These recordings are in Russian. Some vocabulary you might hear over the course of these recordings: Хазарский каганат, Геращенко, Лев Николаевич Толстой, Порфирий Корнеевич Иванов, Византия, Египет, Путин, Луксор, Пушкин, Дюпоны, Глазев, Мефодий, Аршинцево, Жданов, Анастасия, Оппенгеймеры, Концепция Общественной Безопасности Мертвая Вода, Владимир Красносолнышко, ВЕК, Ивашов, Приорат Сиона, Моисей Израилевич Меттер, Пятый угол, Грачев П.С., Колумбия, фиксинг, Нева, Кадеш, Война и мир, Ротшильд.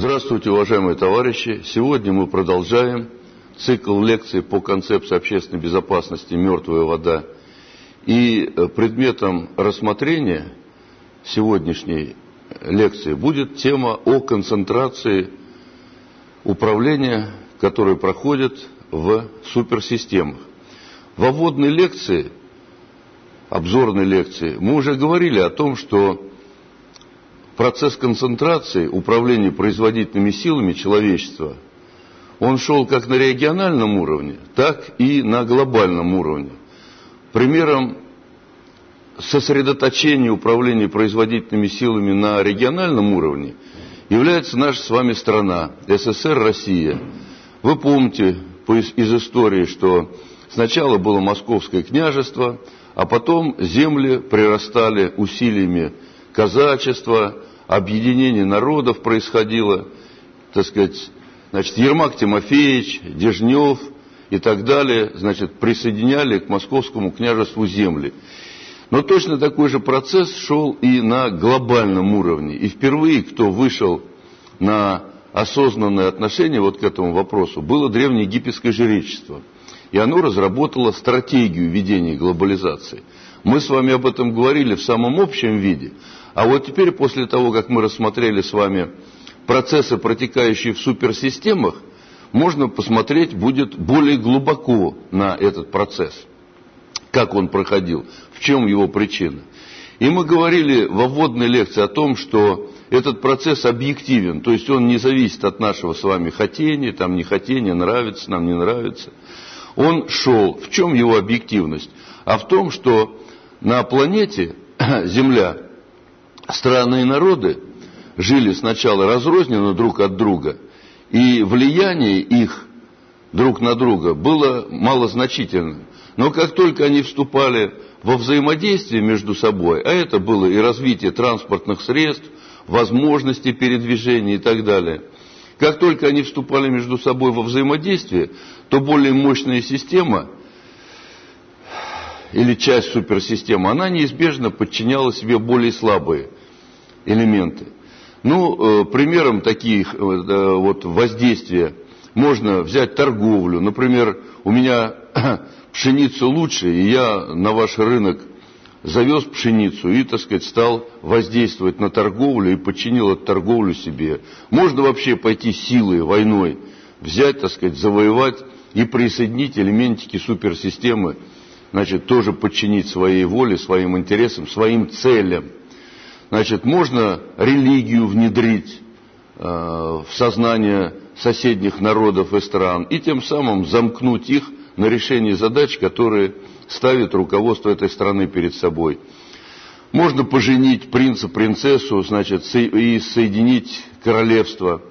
Здравствуйте, уважаемые товарищи! Сегодня мы продолжаем цикл лекций по концепции общественной безопасности «Мёртвая вода». И предметом рассмотрения сегодняшней лекции будет тема о концентрации управления, которое проходит в суперсистемах. Во вводной лекции, обзорной лекции, мы уже говорили о том, что процесс концентрации управления производительными силами человечества, он шел как на региональном уровне, так и на глобальном уровне. Примером сосредоточения управления производительными силами на региональном уровне является наша с вами страна, СССР, Россия. Вы помните из истории, что сначала было Московское княжество, а потом земли прирастали усилиями казачества, объединение народов происходило, так сказать, значит, Ермак Тимофеевич, Дежнев и так далее, значит, присоединяли к Московскому княжеству земли. Но точно такой же процесс шел и на глобальном уровне. И впервые, кто вышел на осознанное отношение вот к этому вопросу, было древнеегипетское жречество. И оно разработало стратегию ведения глобализации. Мы с вами об этом говорили в самом общем виде. А вот теперь, после того, как мы рассмотрели с вами процессы, протекающие в суперсистемах, можно посмотреть будет более глубоко на этот процесс. Как он проходил, в чем его причина. И мы говорили во вводной лекции о том, что этот процесс объективен, то есть он не зависит от нашего с вами хотения, там не хотения, нравится, нам не нравится. Он шел. В чем его объективность? А в том, что на планете Земля страны и народы жили сначала разрозненно друг от друга, и влияние их друг на друга было малозначительным. Но как только они вступали во взаимодействие между собой, а это было и развитие транспортных средств, возможности передвижения и так далее, как только они вступали между собой во взаимодействие, то более мощная система или часть суперсистемы, она неизбежно подчиняла себе более слабые элементы. Ну, примером таких вот воздействия можно взять торговлю. Например, у меня пшеница лучше, и я на ваш рынок завез пшеницу и, так сказать, стал воздействовать на торговлю и подчинил эту торговлю себе. Можно вообще пойти силой, войной, взять, так сказать, завоевать и присоединить элементики суперсистемы, значит, тоже подчинить своей воле, своим интересам, своим целям. Значит, можно религию внедрить в сознание соседних народов и стран и тем самым замкнуть их на решение задач, которые ставит руководство этой страны перед собой. Можно поженить принца, принцессу, значит, и соединить королевство.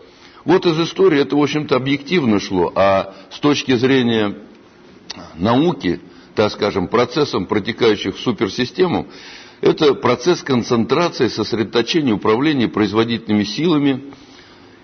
Вот из истории это, в общем-то, объективно шло, а с точки зрения науки, так скажем, процессом, протекающих в суперсистему, это процесс концентрации, сосредоточения, управления производительными силами.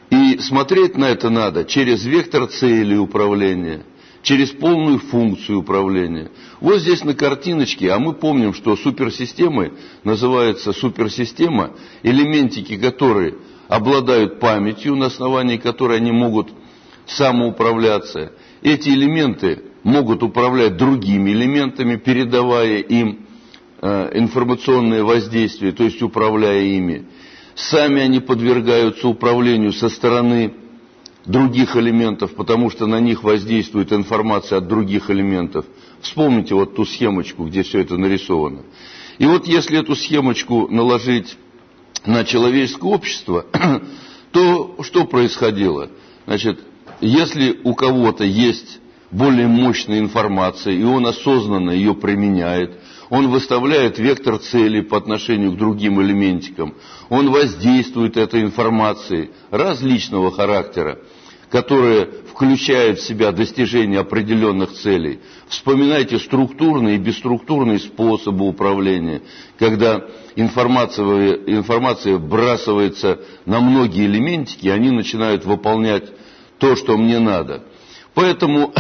И смотреть на это надо через вектор цели управления, через полную функцию управления. Вот здесь на картиночке, а мы помним, что суперсистемы называется суперсистема, элементики которой обладают памятью, на основании которой они могут самоуправляться. Эти элементы могут управлять другими элементами, передавая им информационное воздействие, то есть управляя ими. Сами они подвергаются управлению со стороны других элементов, потому что на них воздействует информация от других элементов. Вспомните вот ту схемочку, где все это нарисовано. И вот если эту схемочку наложить на человеческое общество, то что происходило? Значит, если у кого-то есть более мощная информация, и он осознанно ее применяет, он выставляет вектор цели по отношению к другим элементикам, он воздействует этой информацией различного характера, которая включает в себя достижение определенных целей. Вспоминайте структурные и бесструктурные способы управления, когда информация бросается на многие элементики, и они начинают выполнять то, что мне надо. Поэтому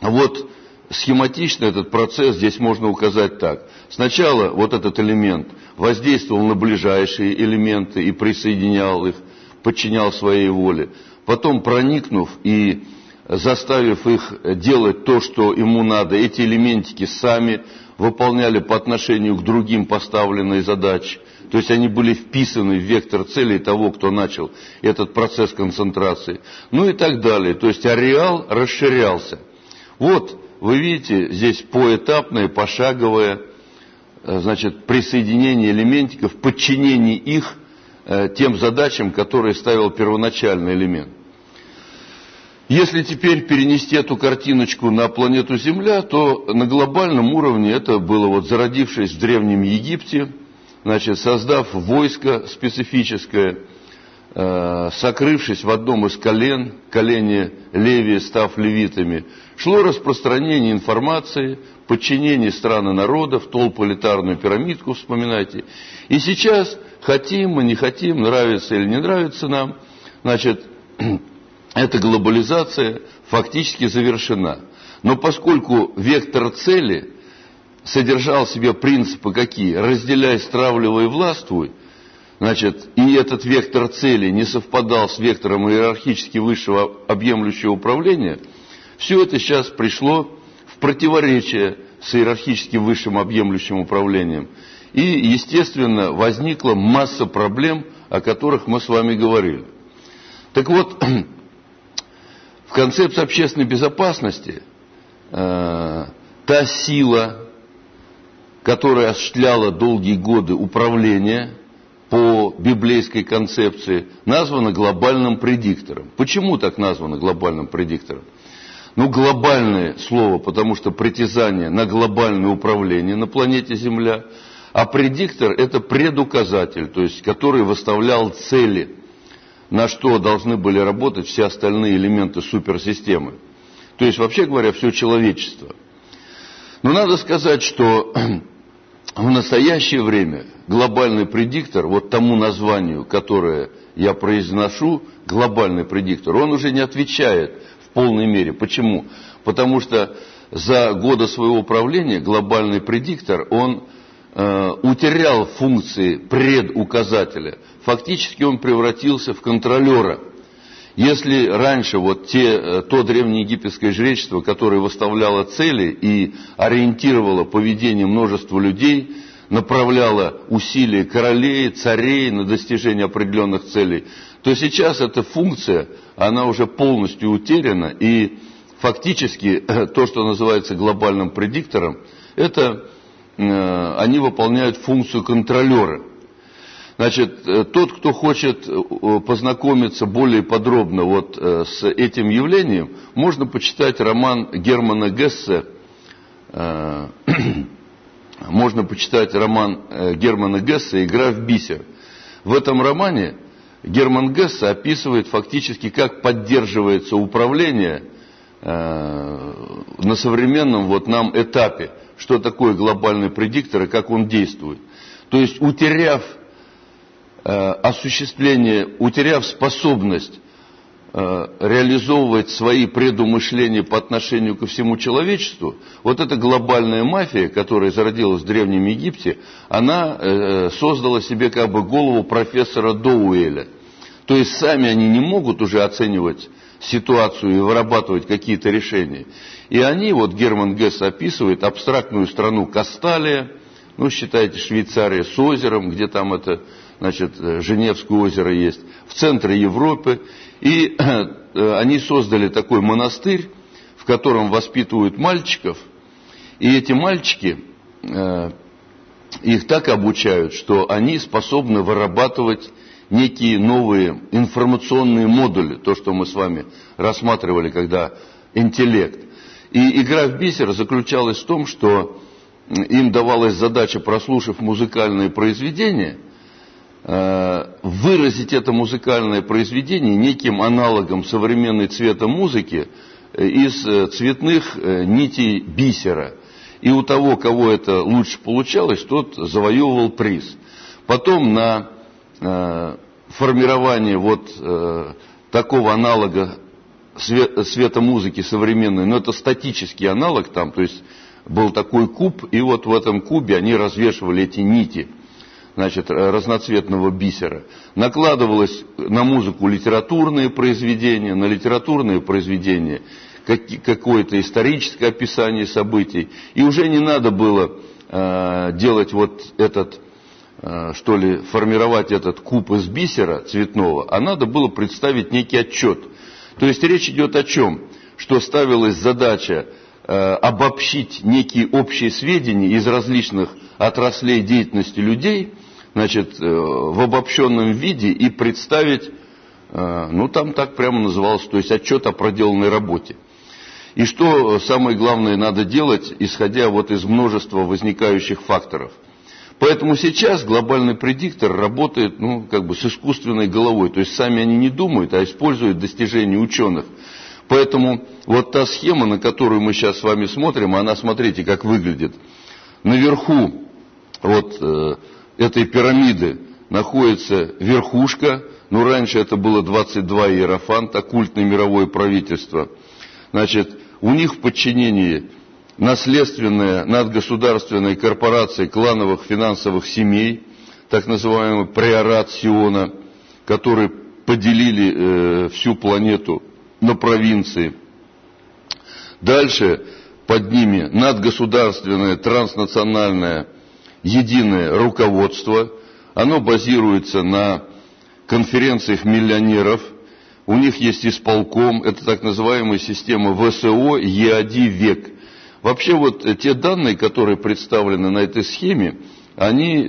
вот схематично этот процесс здесь можно указать так. Сначала вот этот элемент воздействовал на ближайшие элементы и присоединял их, подчинял своей воле. Потом, проникнув и заставив их делать то, что ему надо, эти элементики сами выполняли по отношению к другим поставленные задачи. То есть они были вписаны в вектор целей того, кто начал этот процесс концентрации. Ну и так далее. То есть ареал расширялся. Вот вы видите здесь поэтапное, пошаговое, значит, присоединение элементиков, подчинение их тем задачам, которые ставил первоначальный элемент. Если теперь перенести эту картиночку на планету Земля, то на глобальном уровне это было, вот, зародившись в Древнем Египте, значит, создав войско специфическое, сокрывшись в одном из колен, колене Левии, став левитами, шло распространение информации, подчинение стран и народов, толполитарную пирамидку, вспоминайте. И сейчас, хотим мы, не хотим, нравится или не нравится нам, значит, эта глобализация фактически завершена. Но поскольку вектор цели содержал в себе принципы какие? Разделяй, стравливай, властвуй, значит, и этот вектор цели не совпадал с вектором иерархически высшего объемлющего управления, все это сейчас пришло в противоречие с иерархически высшим объемлющим управлением. И, естественно, возникла масса проблем, о которых мы с вами говорили. Так вот, в концепции общественной безопасности та сила, которая осуществляла долгие годы управление по библейской концепции, названа глобальным предиктором. Почему так названо глобальным предиктором? Ну, глобальное слово, потому что притязание на глобальное управление на планете Земля, а предиктор – это предуказатель, то есть который выставлял цели, на что должны были работать все остальные элементы суперсистемы. То есть, вообще говоря, все человечество. Но надо сказать, что в настоящее время глобальный предиктор, вот тому названию, которое я произношу, глобальный предиктор, он уже не отвечает в полной мере. Почему? Потому что за годы своего правления глобальный предиктор, он утерял функции предуказателя, фактически он превратился в контролера. Если раньше вот то древнеегипетское жречество, которое выставляло цели и ориентировало поведение множества людей, направляло усилия королей, царей на достижение определенных целей, то сейчас эта функция, она уже полностью утеряна, и фактически то, что называется глобальным предиктором, это они выполняют функцию контролера. Значит, тот, кто хочет познакомиться более подробно вот с этим явлением, можно почитать роман Германа Гессе, «Игра в бисер». В этом романе Герман Гессе описывает фактически, как поддерживается управление на современном вот нам этапе, что такое глобальный предиктор и как он действует. То есть, утеряв способность реализовывать свои предумышления по отношению ко всему человечеству, вот эта глобальная мафия, которая зародилась в Древнем Египте, она создала себе как бы голову профессора Доуэля. То есть, сами они не могут уже оценивать ситуацию и вырабатывать какие-то решения. И они, вот Герман Гессе описывает абстрактную страну Касталия, ну, считайте, Швейцария с озером, где там это, значит, Женевское озеро есть, в центре Европы. И они создали такой монастырь, в котором воспитывают мальчиков. И эти мальчики, их так обучают, что они способны вырабатывать некие новые информационные модули, то, что мы с вами рассматривали, когда интеллект. И игра в бисер заключалась в том, что им давалась задача, прослушав музыкальные произведения, выразить это музыкальное произведение неким аналогом современной цвета музыки из цветных нитей бисера. И у того, кого это лучше получалось, тот завоевывал приз. Потом на формирование вот такого аналога светомузыки современной, но это статический аналог там, то есть был такой куб, и вот в этом кубе они развешивали эти нити. значит, разноцветного бисера, накладывалось на музыку литературные произведения, на литературные произведения какое-то историческое описание событий, и уже не надо было делать вот этот, что ли, формировать этот куб из бисера цветного, а надо было представить некий отчет. То есть речь идет о чем? Что ставилась задача обобщить некие общие сведения из различных отраслей деятельности людей, значит, в обобщенном виде и представить, ну там так прямо называлось, то есть отчет о проделанной работе. И что самое главное надо делать, исходя вот из множества возникающих факторов. Поэтому сейчас глобальный предиктор работает, ну, как бы с искусственной головой, то есть сами они не думают, а используют достижения ученых. Поэтому вот та схема, на которую мы сейчас с вами смотрим, она, смотрите, как выглядит. Наверху вот этой пирамиды находится верхушка, ну, раньше это было 22 иерофанта, культное мировое правительство. Значит, у них в подчинении наследственная, надгосударственная корпорация клановых финансовых семей, так называемый приорат Сиона, которые поделили всю планету на провинции. Дальше под ними надгосударственное, транснациональное, единое руководство. Оно базируется на конференциях миллионеров. У них есть исполком. Это так называемая система ВСО ЕАД-ВЕК. Вообще вот те данные, которые представлены на этой схеме, они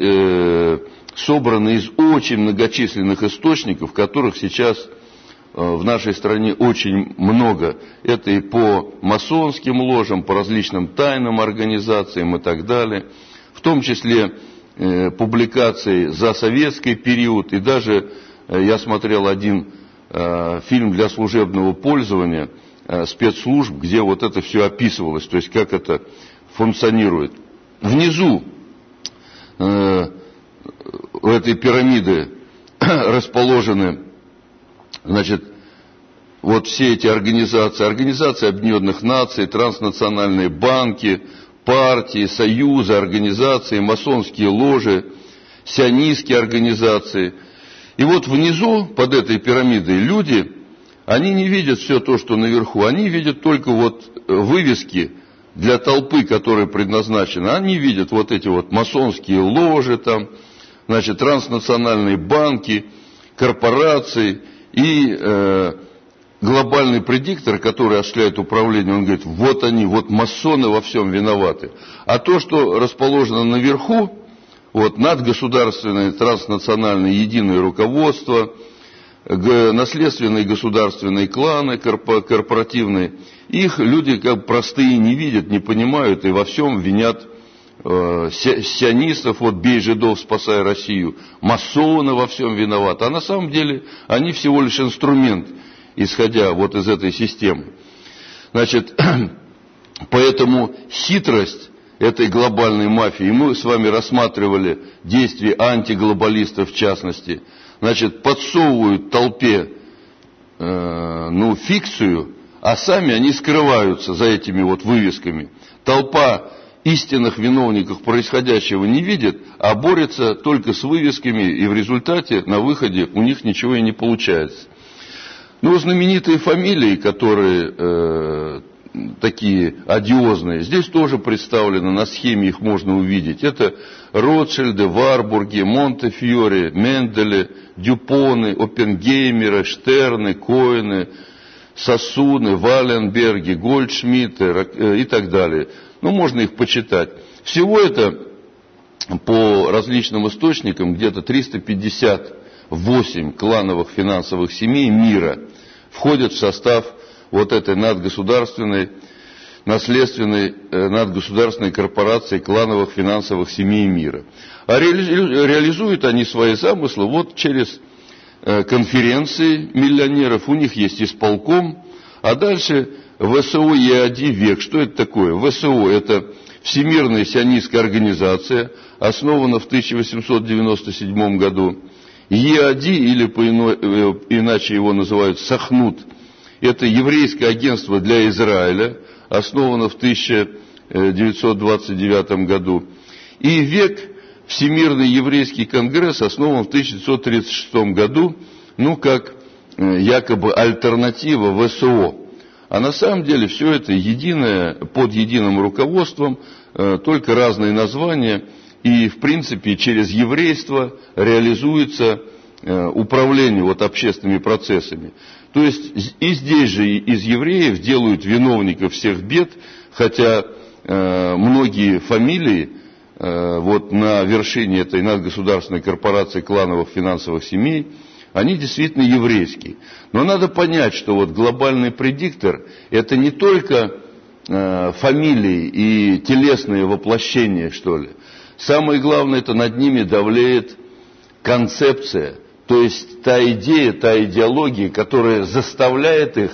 собраны из очень многочисленных источников, которых сейчас в нашей стране очень много. Это и по масонским ложам, по различным тайным организациям и так далее. В том числе публикации за советский период. И даже я смотрел один фильм для служебного пользования спецслужб, где вот это все описывалось, то есть как это функционирует. Внизу у этой пирамиды расположены, значит, вот все эти организации, Организация Объединенных Наций, транснациональные банки, партии, союзы, организации, масонские ложи, сионистские организации. И вот внизу, под этой пирамидой, люди, они не видят все то, что наверху, они видят только вот вывески для толпы, которые предназначены. Они видят вот эти вот масонские ложи, там, значит, транснациональные банки, корпорации. И глобальный предиктор, который осуществляет управление, он говорит, вот они, вот масоны во всем виноваты. А то, что расположено наверху, вот надгосударственное, транснациональное, единое руководство, наследственные государственные кланы, корпоративные, их люди как простые не видят, не понимают и во всем винят сионистов, вот бей жидов, спасай Россию, масоны во всем виноваты, а на самом деле они всего лишь инструмент, исходя вот из этой системы. Значит, поэтому хитрость этой глобальной мафии, мы с вами рассматривали действия антиглобалистов в частности, значит, подсовывают толпе ну, фикцию, а сами они скрываются за этими вот вывесками. Толпа истинных виновников происходящего не видит, а борется только с вывесками, и в результате на выходе у них ничего и не получается. Ну, знаменитые фамилии, которые такие одиозные, здесь тоже представлены, на схеме их можно увидеть. Это Ротшильды, Варбурги, Монтефьори, Мендели, Дюпоны, Оппенгеймеры, Штерны, Коины, Сосуны, Валенберги, Гольдшмидты и так далее. Ну, можно их почитать. Всего это по различным источникам где-то 358 клановых финансовых семей мира входят в состав вот этой надгосударственной, наследственной, надгосударственной корпорации клановых финансовых семей мира. А реализуют они свои замыслы вот через конференции миллионеров, у них есть исполком, а дальше ВСО ЕАД-ВЕК. Что это такое? ВСО – это Всемирная сионистская организация, основана в 1897 году. ЕАД, или иначе его называют Сахнут, это еврейское агентство для Израиля, основано в 1929 году. И ВЕК Всемирный еврейский конгресс основан в 1936 году, ну, как якобы альтернатива ВСО. А на самом деле все это единое, под единым руководством, только разные названия. И, в принципе, через еврейство реализуется управление вот общественными процессами. То есть и здесь же из евреев делают виновников всех бед, хотя многие фамилии вот на вершине этой надгосударственной корпорации клановых финансовых семей, они действительно еврейские. Но надо понять, что вот глобальный предиктор – это не только фамилии и телесные воплощения, что ли. Самое главное – это над ними давлеет концепция, то есть та идея, та идеология, которая заставляет их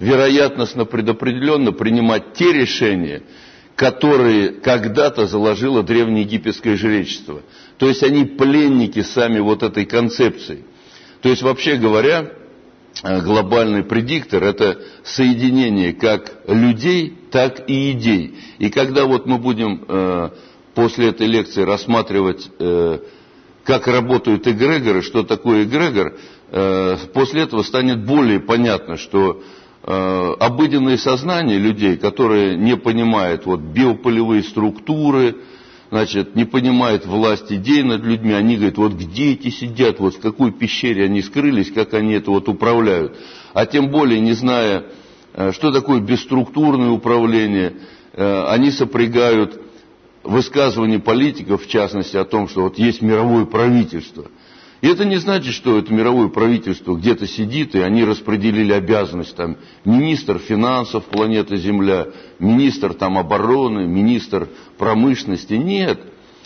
вероятностно предопределенно принимать те решения, которые когда-то заложило древнеегипетское жречество. То есть они пленники сами вот этой концепции. То есть, вообще говоря, глобальный предиктор – это соединение как людей, так и идей. И когда вот мы будем после этой лекции рассматривать, как работают эгрегоры, что такое эгрегор, после этого станет более понятно, что обыденное сознание людей, которые не понимают вот биополевые структуры, значит, не понимают власть идей над людьми, они говорят, вот где эти сидят, вот в какой пещере они скрылись, как они это вот управляют. А тем более, не зная, что такое бесструктурное управление, они сопрягают высказывания политиков, в частности, о том, что вот есть мировое правительство. И это не значит, что это мировое правительство где-то сидит, и они распределили обязанность, там, министр финансов планеты Земля, министр там, обороны, министр промышленности. Нет,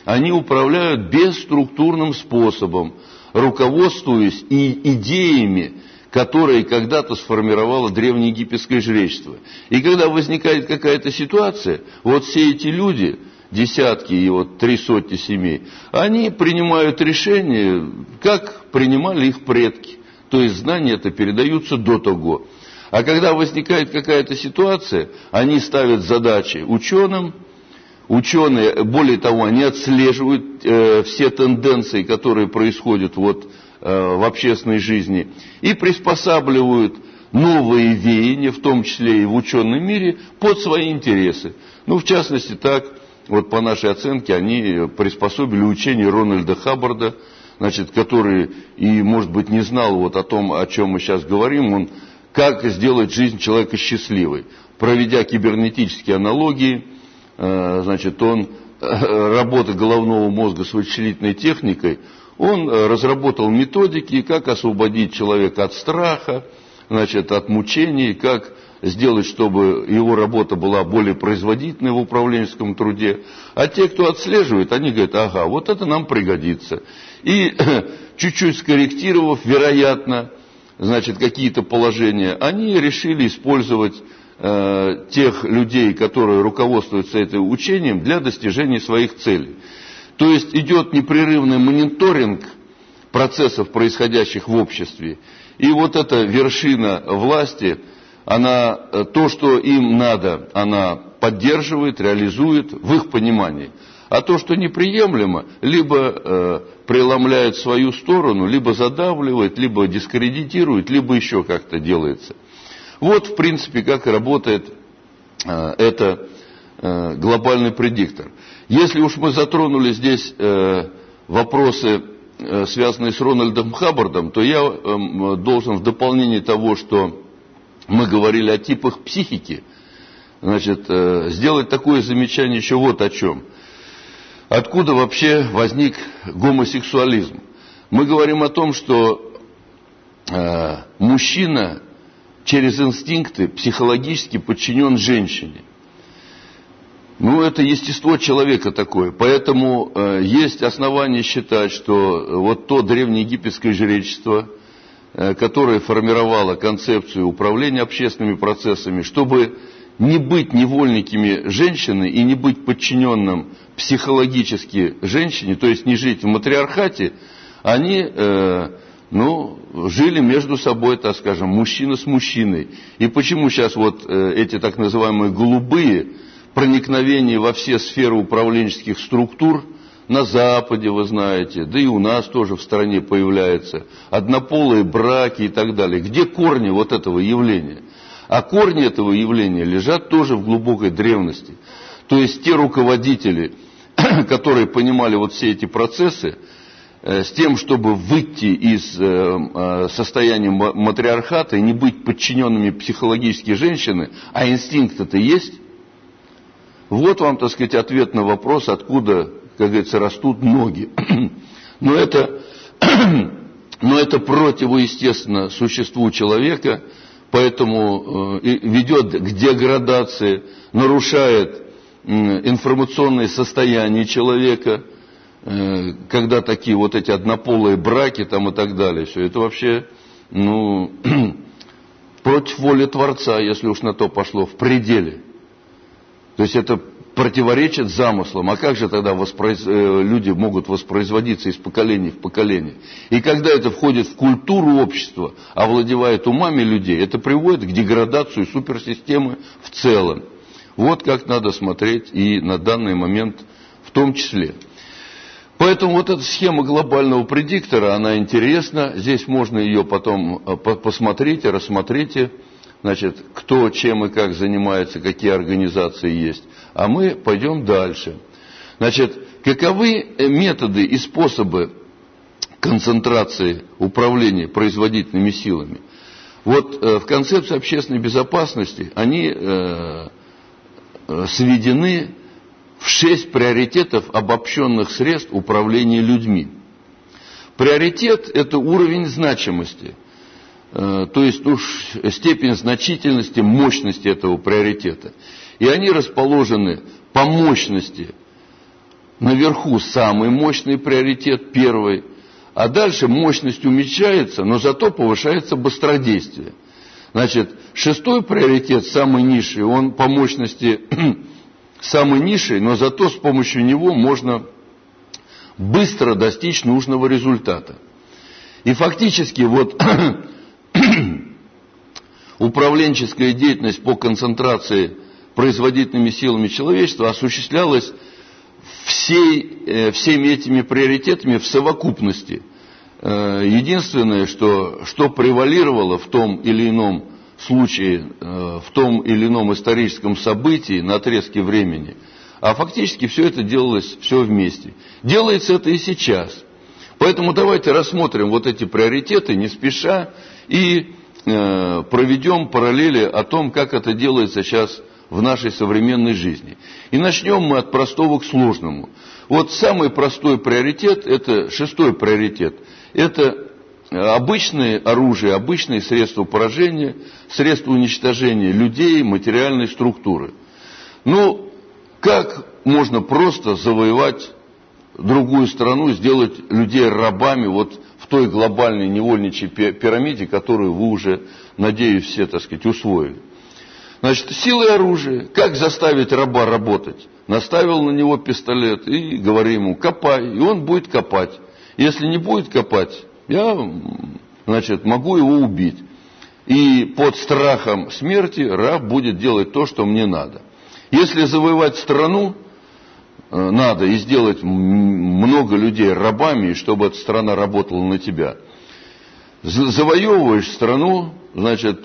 они управляют бесструктурным способом, руководствуясь и идеями, которые когда-то сформировало древнеегипетское жречество. И когда возникает какая-то ситуация, вот все эти люди... десятки и вот 300 семей, они принимают решения, как принимали их предки. То есть знания это передаются до того. А когда возникает какая-то ситуация, они ставят задачи ученым, ученые, более того, они отслеживают все тенденции, которые происходят вот, в общественной жизни, и приспосабливают новые веяния, в том числе и в ученом мире, под свои интересы. Ну, в частности, так... Вот по нашей оценке они приспособили учение Рональда Хаббарда, значит, который и, может быть, не знал вот о том, о чем мы сейчас говорим, он как сделать жизнь человека счастливой. Проведя кибернетические аналогии, значит, он, работа головного мозга с вычислительной техникой, он разработал методики, как освободить человека от страха, значит, от мучений, как... сделать, чтобы его работа была более производительной в управленческом труде. А те, кто отслеживает, они говорят, ага, вот это нам пригодится. И чуть-чуть скорректировав, вероятно, значит, какие-то положения, они решили использовать тех людей, которые руководствуются этим учением, для достижения своих целей. То есть идет непрерывный мониторинг процессов, происходящих в обществе. И вот эта вершина власти... Она то, что им надо, она поддерживает, реализует в их понимании. А то, что неприемлемо, либо преломляет свою сторону, либо задавливает, либо дискредитирует, либо еще как-то делается. Вот, в принципе, как работает глобальный предиктор. Если уж мы затронули здесь вопросы, связанные с Рональдом Хаббардом, то я должен в дополнение того, что... мы говорили о типах психики, значит, сделать такое замечание еще вот о чем. Откуда вообще возник гомосексуализм? Мы говорим о том, что мужчина через инстинкты психологически подчинен женщине. Ну, это естество человека такое, поэтому есть основания считать, что вот то древнеегипетское жречество, которая формировала концепцию управления общественными процессами, чтобы не быть невольниками женщины и не быть подчиненным психологически женщине, то есть не жить в матриархате, они жили между собой, так скажем, мужчина с мужчиной. И почему сейчас вот эти так называемые голубые проникновения во все сферы управленческих структур, на Западе, вы знаете, да и у нас тоже в стране появляются однополые браки и так далее. Где корни вот этого явления? А корни этого явления лежат тоже в глубокой древности. То есть те руководители, которые понимали вот все эти процессы, с тем, чтобы выйти из состояния матриархата и не быть подчиненными психологически женщины, а инстинкт-то есть, вот вам, так сказать, ответ на вопрос, откуда, как говорится, растут ноги. Но это противоестественно существу человека, поэтому ведет к деградации, нарушает информационное состояние человека, когда такие вот эти однополые браки там и так далее. Все это вообще, ну, против воли Творца, если уж на то пошло, в пределе. То есть это противоречит замыслам. А как же тогда люди могут воспроизводиться из поколения в поколение? И когда это входит в культуру общества, овладевает умами людей, это приводит к деградации суперсистемы в целом. Вот как надо смотреть и на данный момент в том числе. Поэтому вот эта схема глобального предиктора, она интересна. Здесь можно ее потом посмотреть и рассмотреть. Значит, кто, чем и как занимается, какие организации есть. А мы пойдем дальше. Значит, каковы методы и способы концентрации управления производительными силами? Вот в концепции общественной безопасности они сведены в 6 приоритетов обобщенных средств управления людьми. Приоритет – это уровень значимости, то есть уж степень значительности, мощности этого приоритета. И они расположены по мощности. Наверху самый мощный приоритет, первый, а дальше мощность уменьшается, но зато повышается быстродействие. Значит, 6-й приоритет, самый низший, он по мощности самый низший, но зато с помощью него можно быстро достичь нужного результата. И фактически вот управленческая деятельность по концентрации производительными силами человечества осуществлялась всеми этими приоритетами в совокупности. Единственное, что превалировало в том или ином случае, в том или ином историческом событии на отрезке времени, а фактически все это делалось все вместе. Делается это и сейчас. Поэтому давайте рассмотрим вот эти приоритеты не спеша и проведем параллели о том, как это делается сейчас в нашей современной жизни. И начнем мы от простого к сложному. Вот самый простой приоритет, это 6-й приоритет, это обычные оружия, обычные средства поражения, средства уничтожения людей, материальной структуры. Ну, как можно просто завоевать другую страну, сделать людей рабами вот в той глобальной невольничьей пирамиде, которую вы уже, надеюсь, все, так сказать, усвоили? Значит, силой оружия. Как заставить раба работать? Наставил на него пистолет и говори ему: копай, и он будет копать. Если не будет копать, я, значит, могу его убить. И под страхом смерти раб будет делать то, что мне надо. Если завоевать страну надо и сделать много людей рабами, чтобы эта страна работала на тебя. Завоевываешь страну, значит,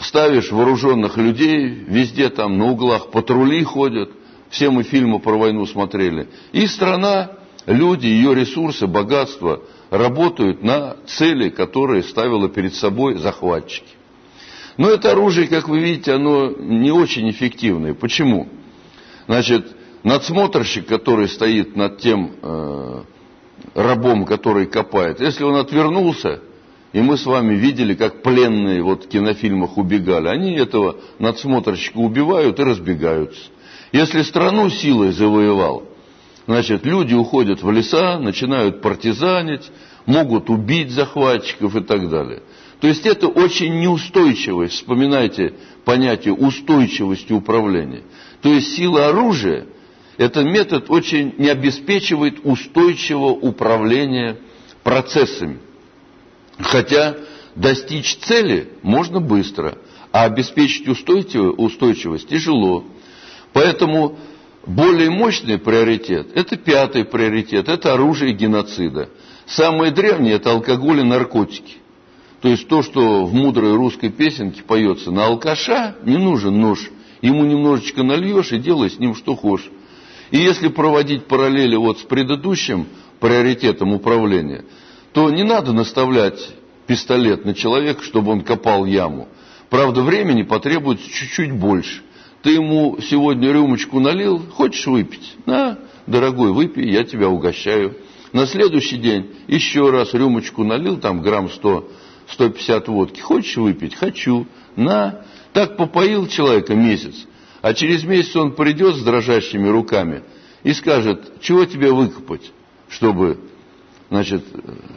ставишь вооруженных людей, везде там на углах патрули ходят. Все мы фильмы про войну смотрели. И страна, люди, ее ресурсы, богатства работают на цели, которые ставила перед собой захватчики. Но это оружие, как вы видите, оно не очень эффективное. Почему? Значит, надсмотрщик, который стоит над тем рабом, который копает, если он отвернулся, и мы с вами видели, как пленные вот в кинофильмах убегали, они этого надсмотрщика убивают и разбегаются. Если страну силой завоевал, значит, люди уходят в леса, начинают партизанить, могут убить захватчиков и так далее. То есть это очень неустойчивое, вспоминайте понятие устойчивости управления. То есть сила оружия, этот метод очень не обеспечивает устойчивого управления процессами. Хотя достичь цели можно быстро, а обеспечить устойчивость тяжело. Поэтому Более мощный приоритет – это пятый приоритет, это оружие геноцида. Самое древнее – это алкоголь и наркотики. То есть то, что в мудрой русской песенке поется: на алкаша не нужен нож, ему немножечко нальешь и делай с ним что хочешь. И если проводить параллели вот с предыдущим приоритетом управления, то не надо наставлять пистолет на человека, чтобы он копал яму. Правда, времени потребуется чуть-чуть больше. Ты ему сегодня рюмочку налил, хочешь выпить? На, дорогой, выпей, я тебя угощаю. На следующий день еще раз рюмочку налил, там грамм 100, 150 водки. Хочешь выпить? Хочу. На. Так попоил человека месяц, а через месяц он придет с дрожащими руками и скажет: чего тебе выкопать, чтобы, значит,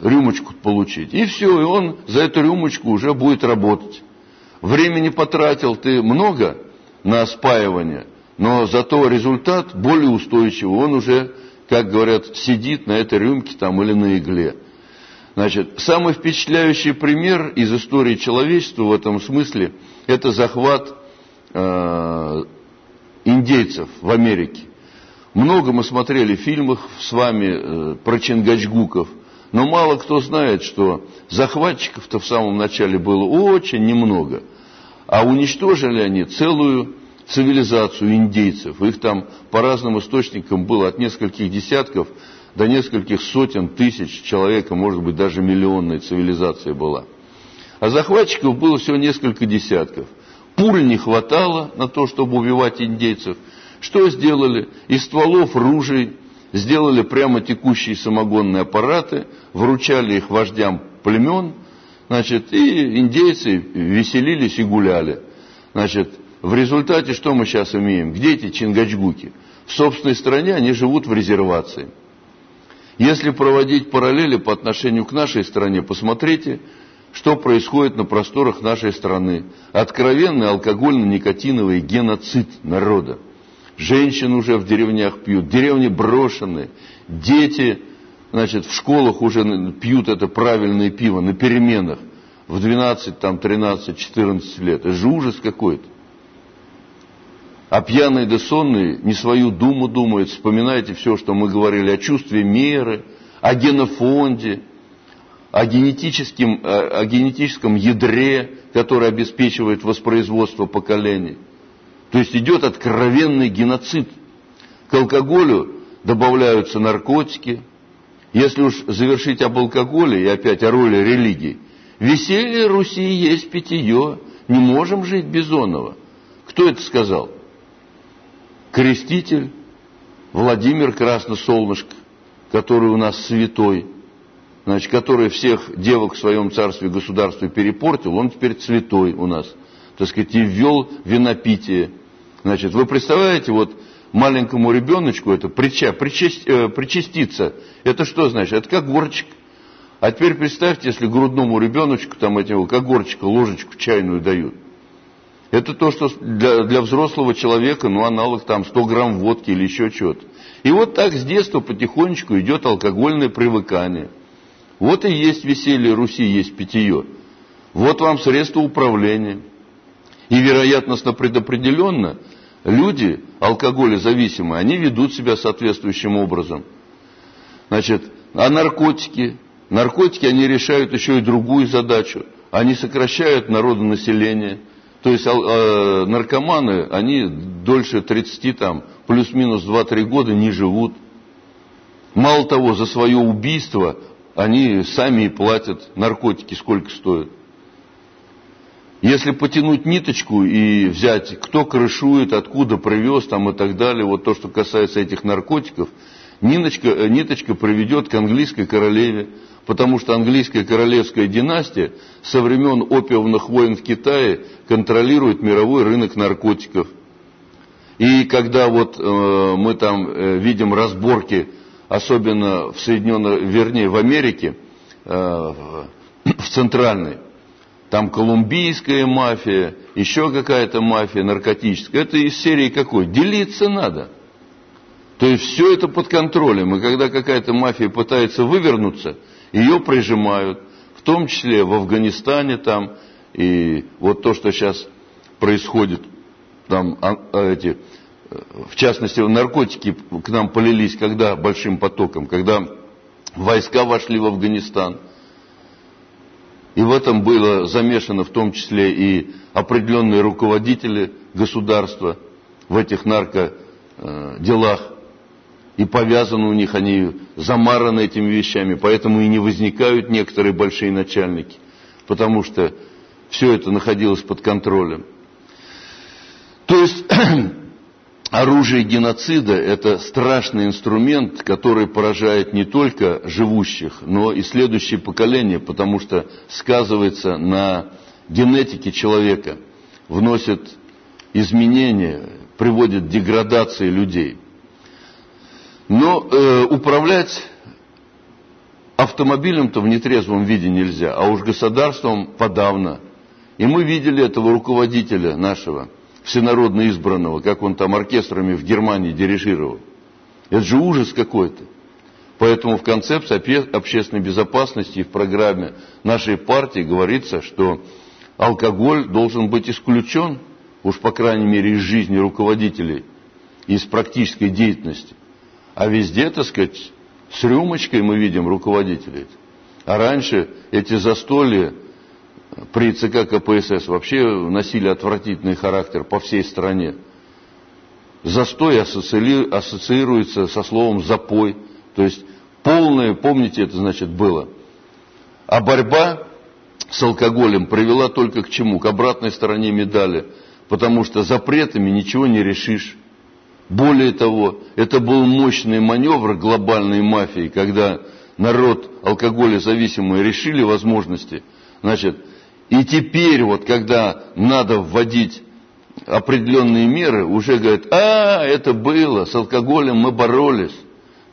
рюмочку получить. И все, и он за эту рюмочку уже будет работать. Времени потратил ты много на спаивание, но зато результат более устойчивый. Он уже, как говорят, сидит на этой рюмке там или на игле. Значит, самый впечатляющий пример из истории человечества в этом смысле – это захват индейцев в Америке. Много мы смотрели в фильмах с вами про чингачгуков, но мало кто знает, что захватчиков-то в самом начале было очень немного. А уничтожили они целую цивилизацию индейцев. Их там по разным источникам было от нескольких десятков до нескольких сотен тысяч человек, может быть, даже миллионная цивилизация была. А захватчиков было всего несколько десятков. Пуль не хватало на то, чтобы убивать индейцев. Что сделали? Из стволов ружей сделали прямо текущие самогонные аппараты, вручали их вождям племен. Значит, и индейцы веселились и гуляли. Значит, в результате что мы сейчас имеем? Где эти чингачгуки? В собственной стране они живут в резервации. Если проводить параллели по отношению к нашей стране, посмотрите, что происходит на просторах нашей страны. Откровенный алкогольно-никотиновый геноцид народа. Женщины уже в деревнях пьют, деревни брошены, дети... Значит, в школах уже пьют это правильное пиво на переменах в 12, там, 13, 14 лет. Это же ужас какой-то. А пьяные да сонные не свою думу думают. Вспоминайте все, что мы говорили о чувстве меры, о генофонде, о генетическом ядре, которое обеспечивает воспроизводство поколений. То есть идет откровенный геноцид. К алкоголю добавляются наркотики. Если уж завершить об алкоголе и опять о роли религии. Веселье Руси есть питье, не можем жить без оного. Кто это сказал? Креститель Владимир Красносолнышко, который у нас святой, значит, который всех девок в своем царстве и государстве перепортил, он теперь святой у нас, так сказать, и ввел винопитие. Значит, вы представляете, вот... Маленькому ребеночку это причаститься. Это что значит? Это как горчик. А теперь представьте, если грудному ребеночку там этого как горчика, ложечку чайную дают. Это то, что для взрослого человека, ну, аналог там 100 грамм водки или еще чего-то. И вот так с детства потихонечку идет алкогольное привыкание. Вот и есть веселье Руси, есть питье. Вот вам средства управления. И вероятностно предопределенно люди, алкоголезависимые, они ведут себя соответствующим образом. Значит, а наркотики? Наркотики, они решают еще и другую задачу. Они сокращают народонаселение. То есть наркоманы, они дольше 30, там, плюс-минус 2-3 года не живут. Мало того, за свое убийство они сами и платят. Наркотики сколько стоят? Если потянуть ниточку и взять, кто крышует, откуда привез там, и так далее, вот то, что касается этих наркотиков, ниточка приведет к английской королеве, потому что английская королевская династия со времен опиумных войн в Китае контролирует мировой рынок наркотиков. И когда вот мы там видим разборки, особенно в Соединенных, вернее в Америке, в Центральной, там колумбийская мафия, еще какая-то мафия наркотическая. Это из серии какой? Делиться надо. То есть все это под контролем. И когда какая-то мафия пытается вывернуться, ее прижимают. В том числе в Афганистане там. И вот то, что сейчас происходит. Там эти в частности, наркотики к нам полились когда большим потоком, когда войска вошли в Афганистан. И в этом было замешано в том числе и определенные руководители государства в этих наркоделах. И повязаны у них, они замараны этими вещами, поэтому и не возникают некоторые большие начальники, потому что все это находилось под контролем. То есть оружие геноцида – это страшный инструмент, который поражает не только живущих, но и следующие поколения, потому что сказывается на генетике человека, вносит изменения, приводит к деградации людей. Но управлять автомобилем-то в нетрезвом виде нельзя, а уж государством подавно. И мы видели этого руководителя нашего, всенародно избранного, как он там оркестрами в Германии дирижировал. Это же ужас какой-то. Поэтому в концепции общественной безопасности и в программе нашей партии говорится, что алкоголь должен быть исключен, уж по крайней мере из жизни руководителей, из практической деятельности. А везде, так сказать, с рюмочкой мы видим руководителей. А раньше эти застолья при ЦК КПСС вообще носили отвратительный характер по всей стране. Застой ассоциируется со словом «запой». То есть полное, помните, это значит было. А борьба с алкоголем привела только к чему? К обратной стороне медали. Потому что запретами ничего не решишь. Более того, это был мощный маневр глобальной мафии, когда народ алкоголезависимый решили возможности. Значит, и теперь вот, когда надо вводить определенные меры, уже говорят, это было, с алкоголем мы боролись.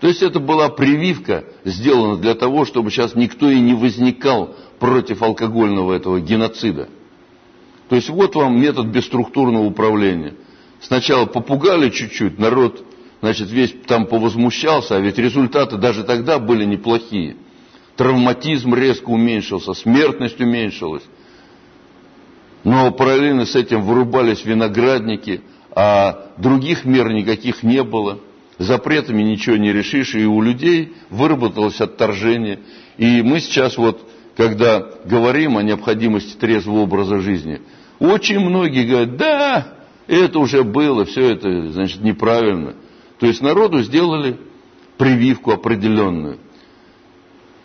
То есть это была прививка, сделана для того, чтобы сейчас никто и не возникал против алкогольного этого геноцида. То есть вот вам метод бесструктурного управления. Сначала попугали чуть-чуть, народ, значит, весь там повозмущался, а ведь результаты даже тогда были неплохие. Травматизм резко уменьшился, смертность уменьшилась. Но параллельно с этим вырубались виноградники, а других мер никаких не было. Запретами ничего не решишь, и у людей выработалось отторжение. И мы сейчас вот, когда говорим о необходимости трезвого образа жизни, очень многие говорят, да... Это уже было, все это, значит, неправильно. То есть народу сделали прививку определенную.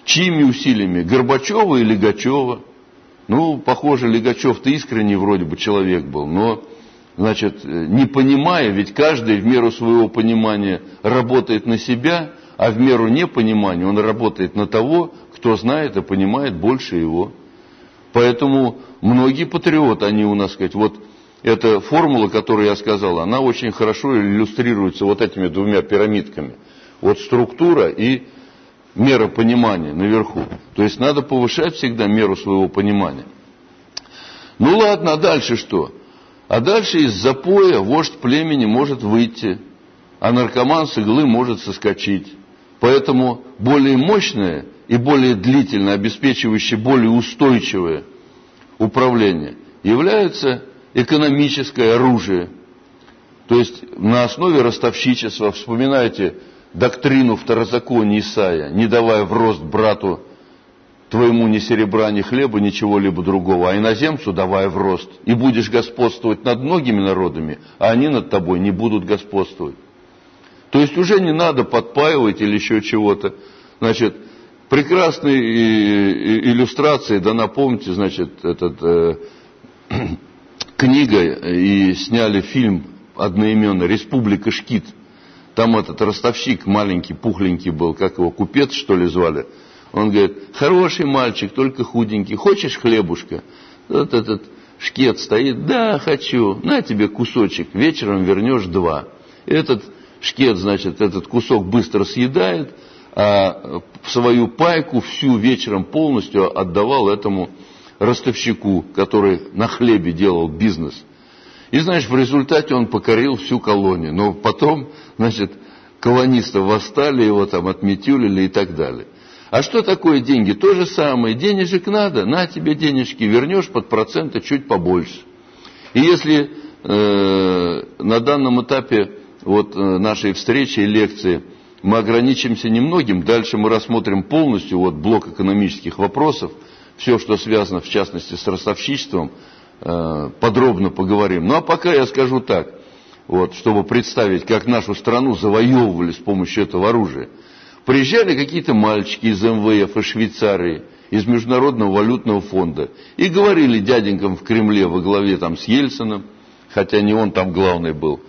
Чьими усилиями? Горбачева и Лигачева? Ну, похоже, Лигачев-то искренний вроде бы человек был, но, значит, не понимая, ведь каждый в меру своего понимания работает на себя, а в меру непонимания он работает на того, кто знает и понимает больше его. Поэтому многие патриоты, они у нас, сказать, вот... Эта формула, которую я сказал, она очень хорошо иллюстрируется вот этими двумя пирамидками. Вот структура и мера понимания наверху. То есть надо повышать всегда меру своего понимания. Ну ладно, а дальше что? А дальше из запоя вождь племени может выйти, а наркоман с иглы может соскочить. Поэтому более мощное и более длительное, обеспечивающее более устойчивое управление является... экономическое оружие, то есть на основе ростовщичества, вспоминайте доктрину второзакония Исаия, не давая в рост брату твоему ни серебра, ни хлеба, ничего либо другого, а иноземцу давая в рост, и будешь господствовать над многими народами, а они над тобой не будут господствовать. То есть уже не надо подпаивать или еще чего-то. Значит, прекрасной иллюстрацией дана, помните, значит, книга, и сняли фильм одноименный «Республика Шкит». Там этот ростовщик маленький, пухленький был, как его, купец, что ли, звали. Он говорит, хороший мальчик, только худенький, хочешь хлебушка? Вот этот Шкет стоит, да, хочу, на тебе кусочек, вечером вернешь 2. Этот Шкет, значит, этот кусок быстро съедает, а свою пайку всю вечером полностью отдавал этому ростовщику, который на хлебе делал бизнес. И, знаешь, в результате он покорил всю колонию. Но потом, значит, колонисты восстали, его там отметюлили и так далее. А что такое деньги? То же самое. Денежек надо, на тебе денежки, вернешь под проценты чуть побольше. И если на данном этапе вот нашей встречи и лекции мы ограничимся немногим. Дальше мы рассмотрим полностью вот блок экономических вопросов, все, что связано в частности с ростовщичеством, подробно поговорим. Ну а пока я скажу так, вот, чтобы представить, как нашу страну завоевывали с помощью этого оружия. Приезжали какие-то мальчики из МВФ, из Швейцарии, из Международного валютного фонда и говорили дяденькам в Кремле во главе там с Ельцином, хотя не он там главный был: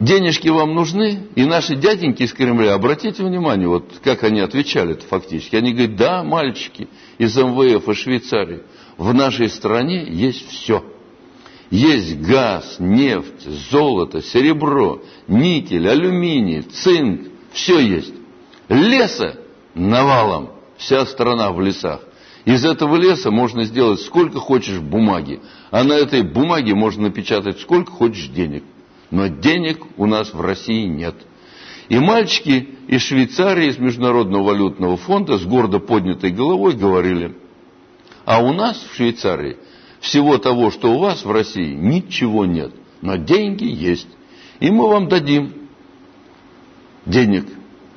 денежки вам нужны? И наши дяденьки из Кремля, обратите внимание, вот как они отвечали-то фактически. Они говорят: да, мальчики из МВФ и Швейцарии, в нашей стране есть все. Есть газ, нефть, золото, серебро, никель, алюминий, цинк, все есть. Леса навалом, вся страна в лесах. Из этого леса можно сделать сколько хочешь бумаги, а на этой бумаге можно напечатать сколько хочешь денег. Но денег у нас в России нет. И мальчики из Швейцарии, из Международного валютного фонда с гордо поднятой головой говорили: а у нас в Швейцарии всего того, что у вас в России, ничего нет, но деньги есть. И мы вам дадим денег,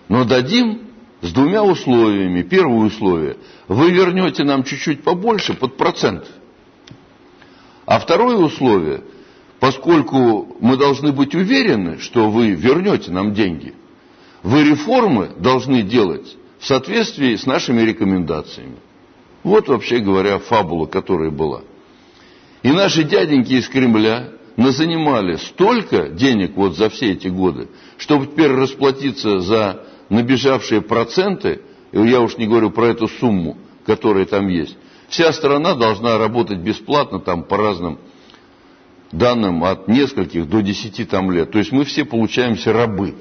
но дадим с двумя условиями. Первое условие: вы вернете нам чуть-чуть побольше под процент. А второе условие: поскольку мы должны быть уверены, что вы вернете нам деньги, вы реформы должны делать в соответствии с нашими рекомендациями. Вот, вообще говоря, фабула, которая была. И наши дяденьки из Кремля назанимали столько денег вот за все эти годы, чтобы теперь расплатиться за набежавшие проценты, я уж не говорю про эту сумму, которая там есть. Вся страна должна работать бесплатно там по разным данным от нескольких до 10 там лет. То есть мы все получаемся рабы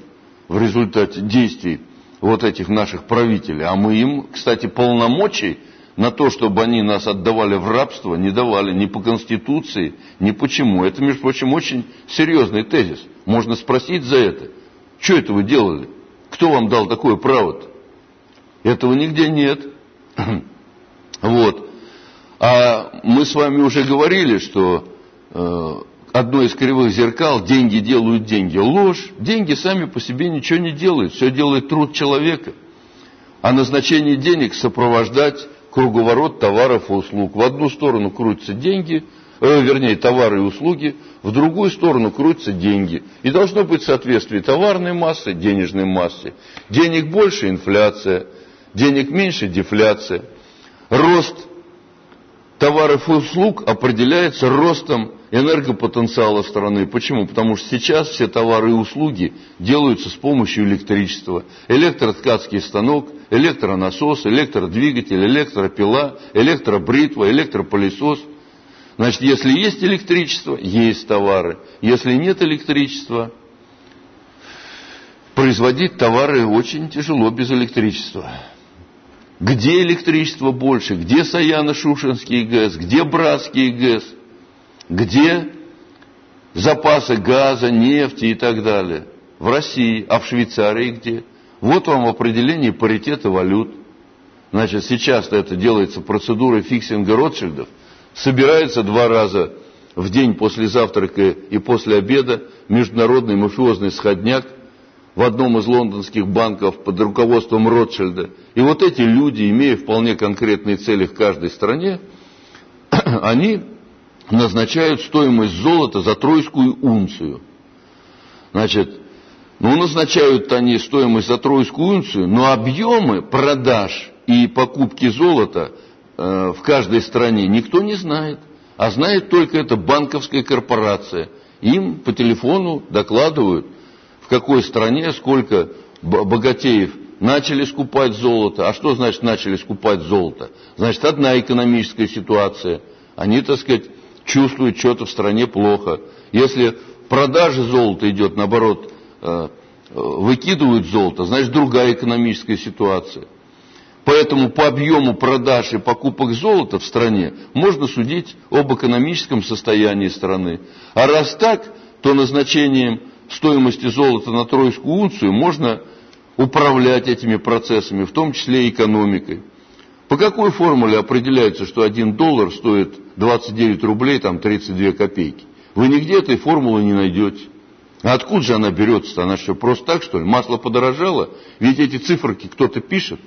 в результате действий вот этих наших правителей. А мы им, кстати, полномочий на то, чтобы они нас отдавали в рабство, не давали ни по Конституции, ни почему. Это, между прочим, очень серьезный тезис. Можно спросить за это: что это вы делали? Кто вам дал такое право-то? Этого нигде нет. Вот. А мы с вами уже говорили, что одно из кривых зеркал: деньги делают деньги. Ложь. Деньги сами по себе ничего не делают. Все делает труд человека. А назначение денег сопровождать круговорот товаров и услуг. В одну сторону крутятся деньги, товары и услуги, в другую сторону крутятся деньги. И должно быть соответствие товарной массы, денежной массы. Денег больше — инфляция, денег меньше — дефляция. Рост товаров и услуг определяется ростом энергопотенциала страны. Почему? Потому что сейчас все товары и услуги делаются с помощью электричества. Электроткацкий станок, электронасос, электродвигатель, электропила, электробритва, электропылесос. Значит, если есть электричество, есть товары. Если нет электричества, производить товары очень тяжело без электричества. Где электричество больше? Где Саяно-Шушенский ГЭС? Где Братский ГЭС? Где запасы газа, нефти и так далее? В России. А в Швейцарии где? Вот вам определение паритета валют. Значит, сейчас это делается процедурой фиксинга Ротшильдов. Собирается два раза в день после завтрака и после обеда международный мафиозный сходняк в одном из лондонских банков под руководством Ротшильда. И вот эти люди, имея вполне конкретные цели в каждой стране, они назначают стоимость золота за тройскую унцию. Значит, назначают они стоимость за тройскую унцию, но объемы продаж и покупки золота в каждой стране никто не знает. А знает только эта банковская корпорация. Им по телефону докладывают, в какой стране сколько богатеев начали скупать золото. А что значит начали скупать золото? Значит, одна экономическая ситуация. Они, так сказать, чувствуют, что-то в стране плохо. Если продажа золота идет, наоборот, выкидывают золото, значит, другая экономическая ситуация. Поэтому по объему продаж и покупок золота в стране можно судить об экономическом состоянии страны. А раз так, то назначением стоимости золота на тройскую унцию можно управлять этими процессами, в том числе и экономикой. По какой формуле определяется, что $1 стоит 29 рублей, там 32 копейки? Вы нигде этой формулы не найдете. Откуда же она берется-то? Она что, просто так, что ли? Масло подорожало? Ведь эти циферки кто-то пишет.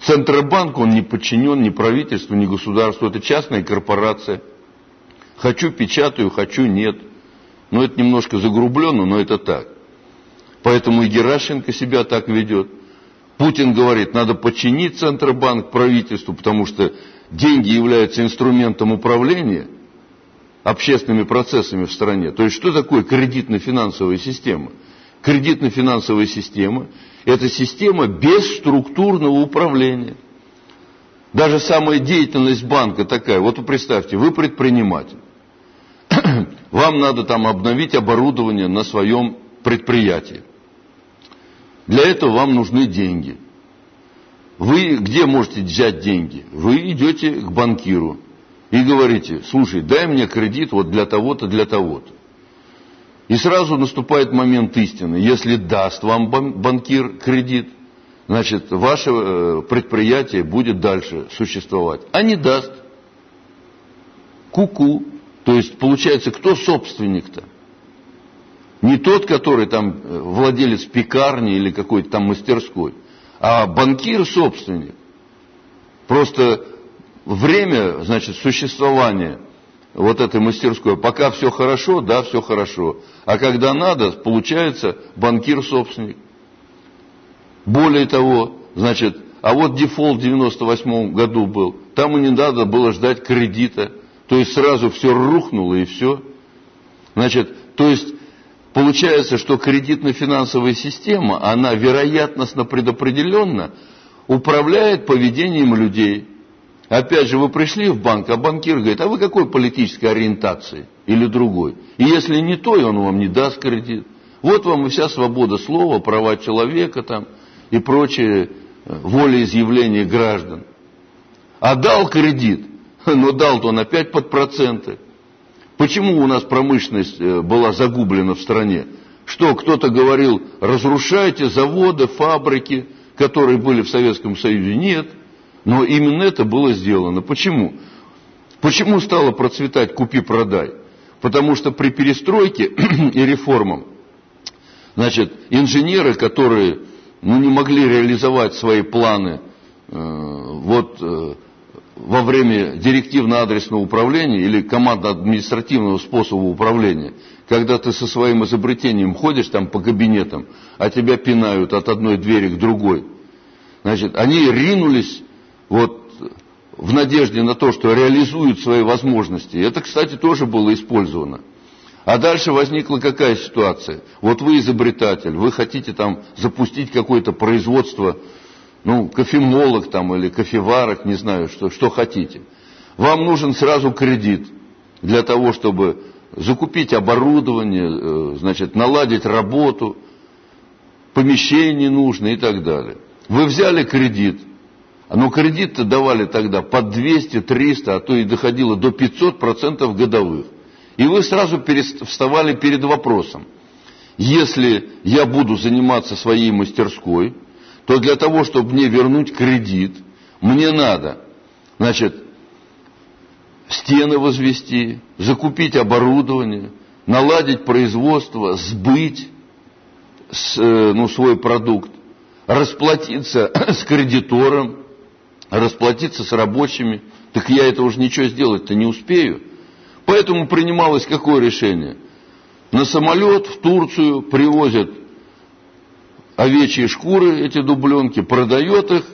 Центробанк, он не подчинен ни правительству, ни государству. Это частная корпорация. Хочу – печатаю, хочу – нет. Но это немножко загрубленно, но это так. Поэтому и Геращенко себя так ведет. Путин говорит, надо подчинить Центробанк правительству, потому что деньги являются инструментом управления общественными процессами в стране. То есть, что такое кредитно-финансовая система? Кредитно-финансовая система – это система без структурного управления. Даже самая деятельность банка такая. Вот вы представьте, вы предприниматель. Вам надо там обновить оборудование на своем предприятии. Для этого вам нужны деньги. Вы где можете взять деньги? Вы идете к банкиру и говорите, слушай, дай мне кредит вот для того-то, для того-то. И сразу наступает момент истины. Если даст вам банкир кредит, значит, ваше предприятие будет дальше существовать. А не даст. Ку-ку. То есть, получается, кто собственник-то? Не тот, который там владелец пекарни или какой-то там мастерской, а банкир-собственник. Просто время, значит, существования вот этой мастерской, пока все хорошо, да, все хорошо. А когда надо, получается банкир-собственник. Более того, значит, а вот дефолт в 1998 году был, там и не надо было ждать кредита. То есть, сразу все рухнуло и все. Значит, то есть, получается, что кредитно-финансовая система, она вероятностно предопределенно управляет поведением людей. Опять же, вы пришли в банк, а банкир говорит, а вы какой политической ориентации или другой? И если не то, и он вам не даст кредит. Вот вам и вся свобода слова, права человека там, и прочие волеизъявления граждан. А дал кредит, но дал-то он опять под проценты. Почему у нас промышленность была загублена в стране? Что кто-то говорил, разрушайте заводы, фабрики, которые были в Советском Союзе. Нет, но именно это было сделано. Почему? Почему стало процветать купи-продай? Потому что при перестройке и реформах, значит, инженеры, которые не могли реализовать свои планы, во время директивно-адресного управления или командно-административного способа управления, когда ты со своим изобретением ходишь там по кабинетам, а тебя пинают от одной двери к другой, значит, они ринулись в надежде на то, что реализуют свои возможности. Это, кстати, тоже было использовано. А дальше возникла какая ситуация? Вот вы изобретатель, вы хотите там запустить какое-то производство, кофемолог там или кофеварок, не знаю, что хотите. Вам нужен сразу кредит для того, чтобы закупить оборудование, значит, наладить работу, помещение нужно и так далее. Вы взяли кредит, но кредит-то давали тогда под 200, 300, а то и доходило до 500% годовых. И вы сразу вставали перед вопросом, если я буду заниматься своей мастерской, то для того, чтобы мне вернуть кредит, мне надо, значит, стены возвести, закупить оборудование, наладить производство, сбыть свой продукт, расплатиться с кредитором, расплатиться с рабочими. Так я этого уже ничего сделать-то не успею. Поэтому принималось какое решение? На самолет в Турцию привозят овечьи шкуры, эти дубленки, продает их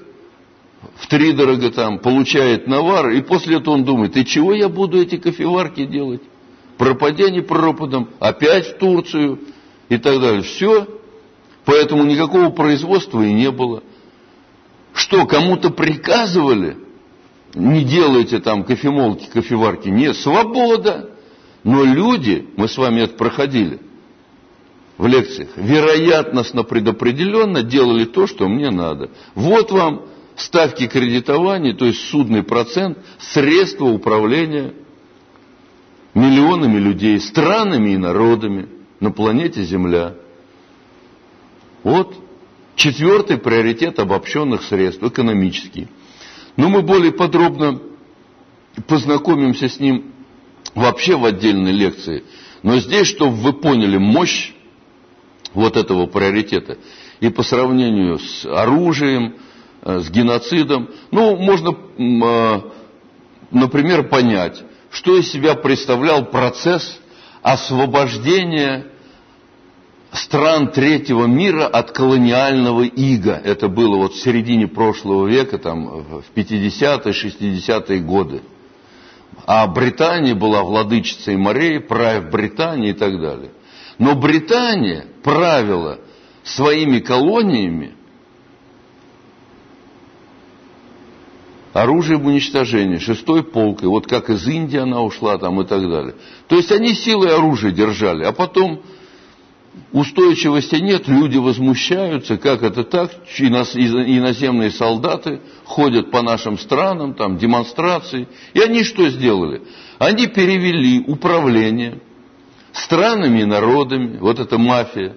втридорога там, получает навар, и после этого он думает, и чего я буду эти кофеварки делать? Пропадя не пропадом, опять в Турцию и так далее. Все, поэтому никакого производства и не было. Что, кому-то приказывали, не делайте там кофемолки, кофеварки? Нет, свобода. Но люди, мы с вами это проходили в лекциях, вероятностно предопределенно делали то, что мне надо. Вот вам ставки кредитования, то есть судный процент, средства управления миллионами людей, странами и народами на планете Земля. Вот четвертый приоритет обобщенных средств, экономический. Но мы более подробно познакомимся с ним вообще в отдельной лекции. Но здесь, чтобы вы поняли мощь вот этого приоритета, и по сравнению с оружием, с геноцидом, ну, можно, например, понять, что из себя представлял процесс освобождения стран третьего мира от колониального ига. Это было вот в середине прошлого века, там, в 50-е, 60-е годы. А Британия была владычицей морей, правив Британии и так далее. Но Британия правила своими колониями оружием уничтожения, 6-й полкой, вот как из Индии она ушла там и так далее. То есть они силой оружие держали, а потом устойчивости нет, люди возмущаются, как это так, иноземные солдаты ходят по нашим странам, там демонстрации, и они что сделали? Они перевели управление странами и народами, вот эта мафия,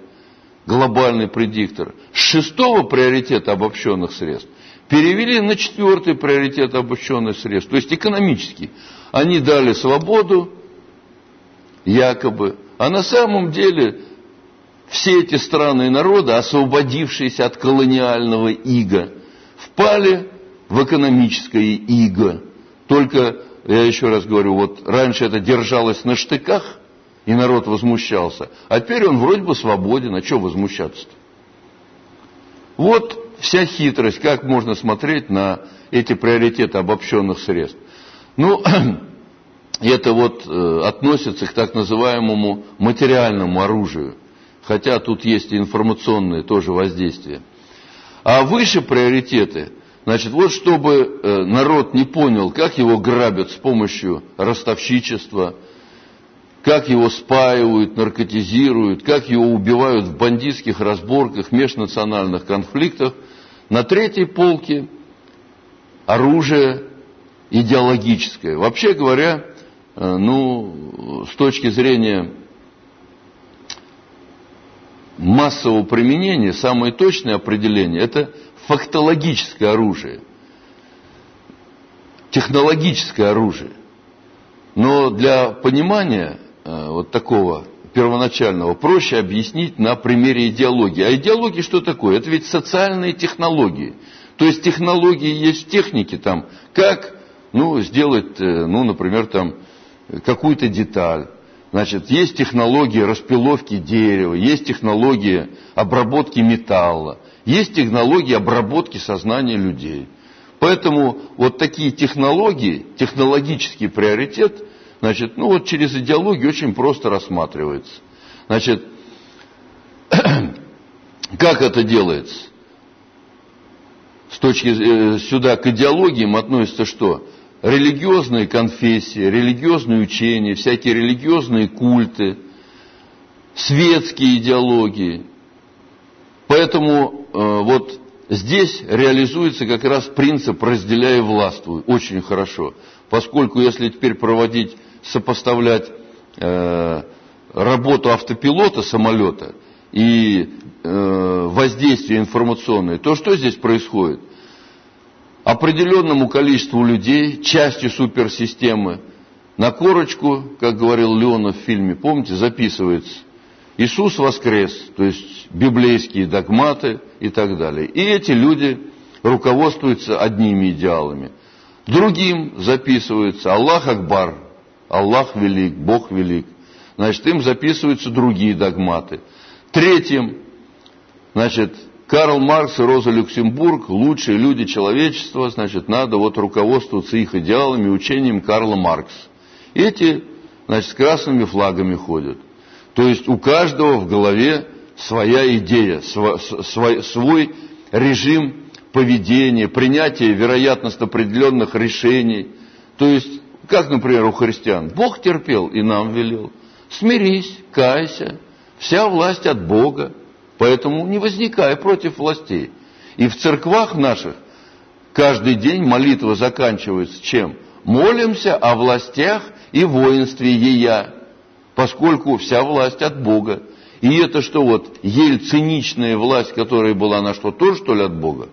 глобальный предиктор, с 6-го приоритета обобщенных средств перевели на 4-й приоритет обобщенных средств, то есть экономический. Они дали свободу, якобы, а на самом деле все эти страны и народы, освободившиеся от колониального ига, впали в экономическое иго. Только, я еще раз говорю, вот раньше это держалось на штыках, и народ возмущался, а теперь он вроде бы свободен, а что возмущаться-то? Вот вся хитрость, как можно смотреть на эти приоритеты обобщенных средств. Ну, это вот относится к так называемому материальному оружию, хотя тут есть и информационные тоже воздействия. А выше приоритеты, значит, вот чтобы народ не понял, как его грабят с помощью ростовщичества, как его спаивают, наркотизируют, как его убивают в бандитских разборках, межнациональных конфликтах. На 3-й полке оружие идеологическое. Вообще говоря, ну, с точки зрения массового применения, самое точное определение – это фактологическое оружие, технологическое оружие. Но для понимания вот такого первоначального проще объяснить на примере идеологии. А идеология что такое? Это ведь социальные технологии. То есть технологии есть в технике, там, как ну, сделать, ну, например, там, какую-то деталь. Значит, есть технологии распиловки дерева, есть технологии обработки металла, есть технологии обработки сознания людей. Поэтому вот такие технологии, технологический приоритет, значит, ну вот через идеологию очень просто рассматривается. Значит, как это делается? С точки сюда к идеологиям относится что? Религиозные конфессии, религиозные учения, всякие религиозные культы, светские идеологии. Поэтому вот здесь реализуется как раз принцип «разделяй и властвуй» очень хорошо, поскольку если теперь проводить, сопоставлять работу автопилота самолета и воздействие информационное, то что здесь происходит? Определенному количеству людей, части суперсистемы, на корочку, как говорил Леонов в фильме, помните, записывается «Иисус воскрес», то есть библейские догматы и так далее. И эти люди руководствуются одними идеалами. Другим записывается «Аллах Акбар», «Аллах велик», «Бог велик». Значит, им записываются другие догматы. Третьим, значит, Карл Маркс и Роза Люксембург, лучшие люди человечества, значит, надо вот руководствоваться их идеалами, учением Карла Маркса. Эти, значит, с красными флагами ходят. То есть у каждого в голове своя идея, свой режим поведения, принятия вероятностно определенных решений. То есть, как, например, у христиан, Бог терпел и нам велел, смирись, кайся, вся власть от Бога, поэтому не возникай против властей. И в церквах наших каждый день молитва заканчивается чем? Молимся о властях и воинстве ея, поскольку вся власть от Бога. И это что, вот, ель циничная власть, которая была, она что, тоже, что ли, от Бога?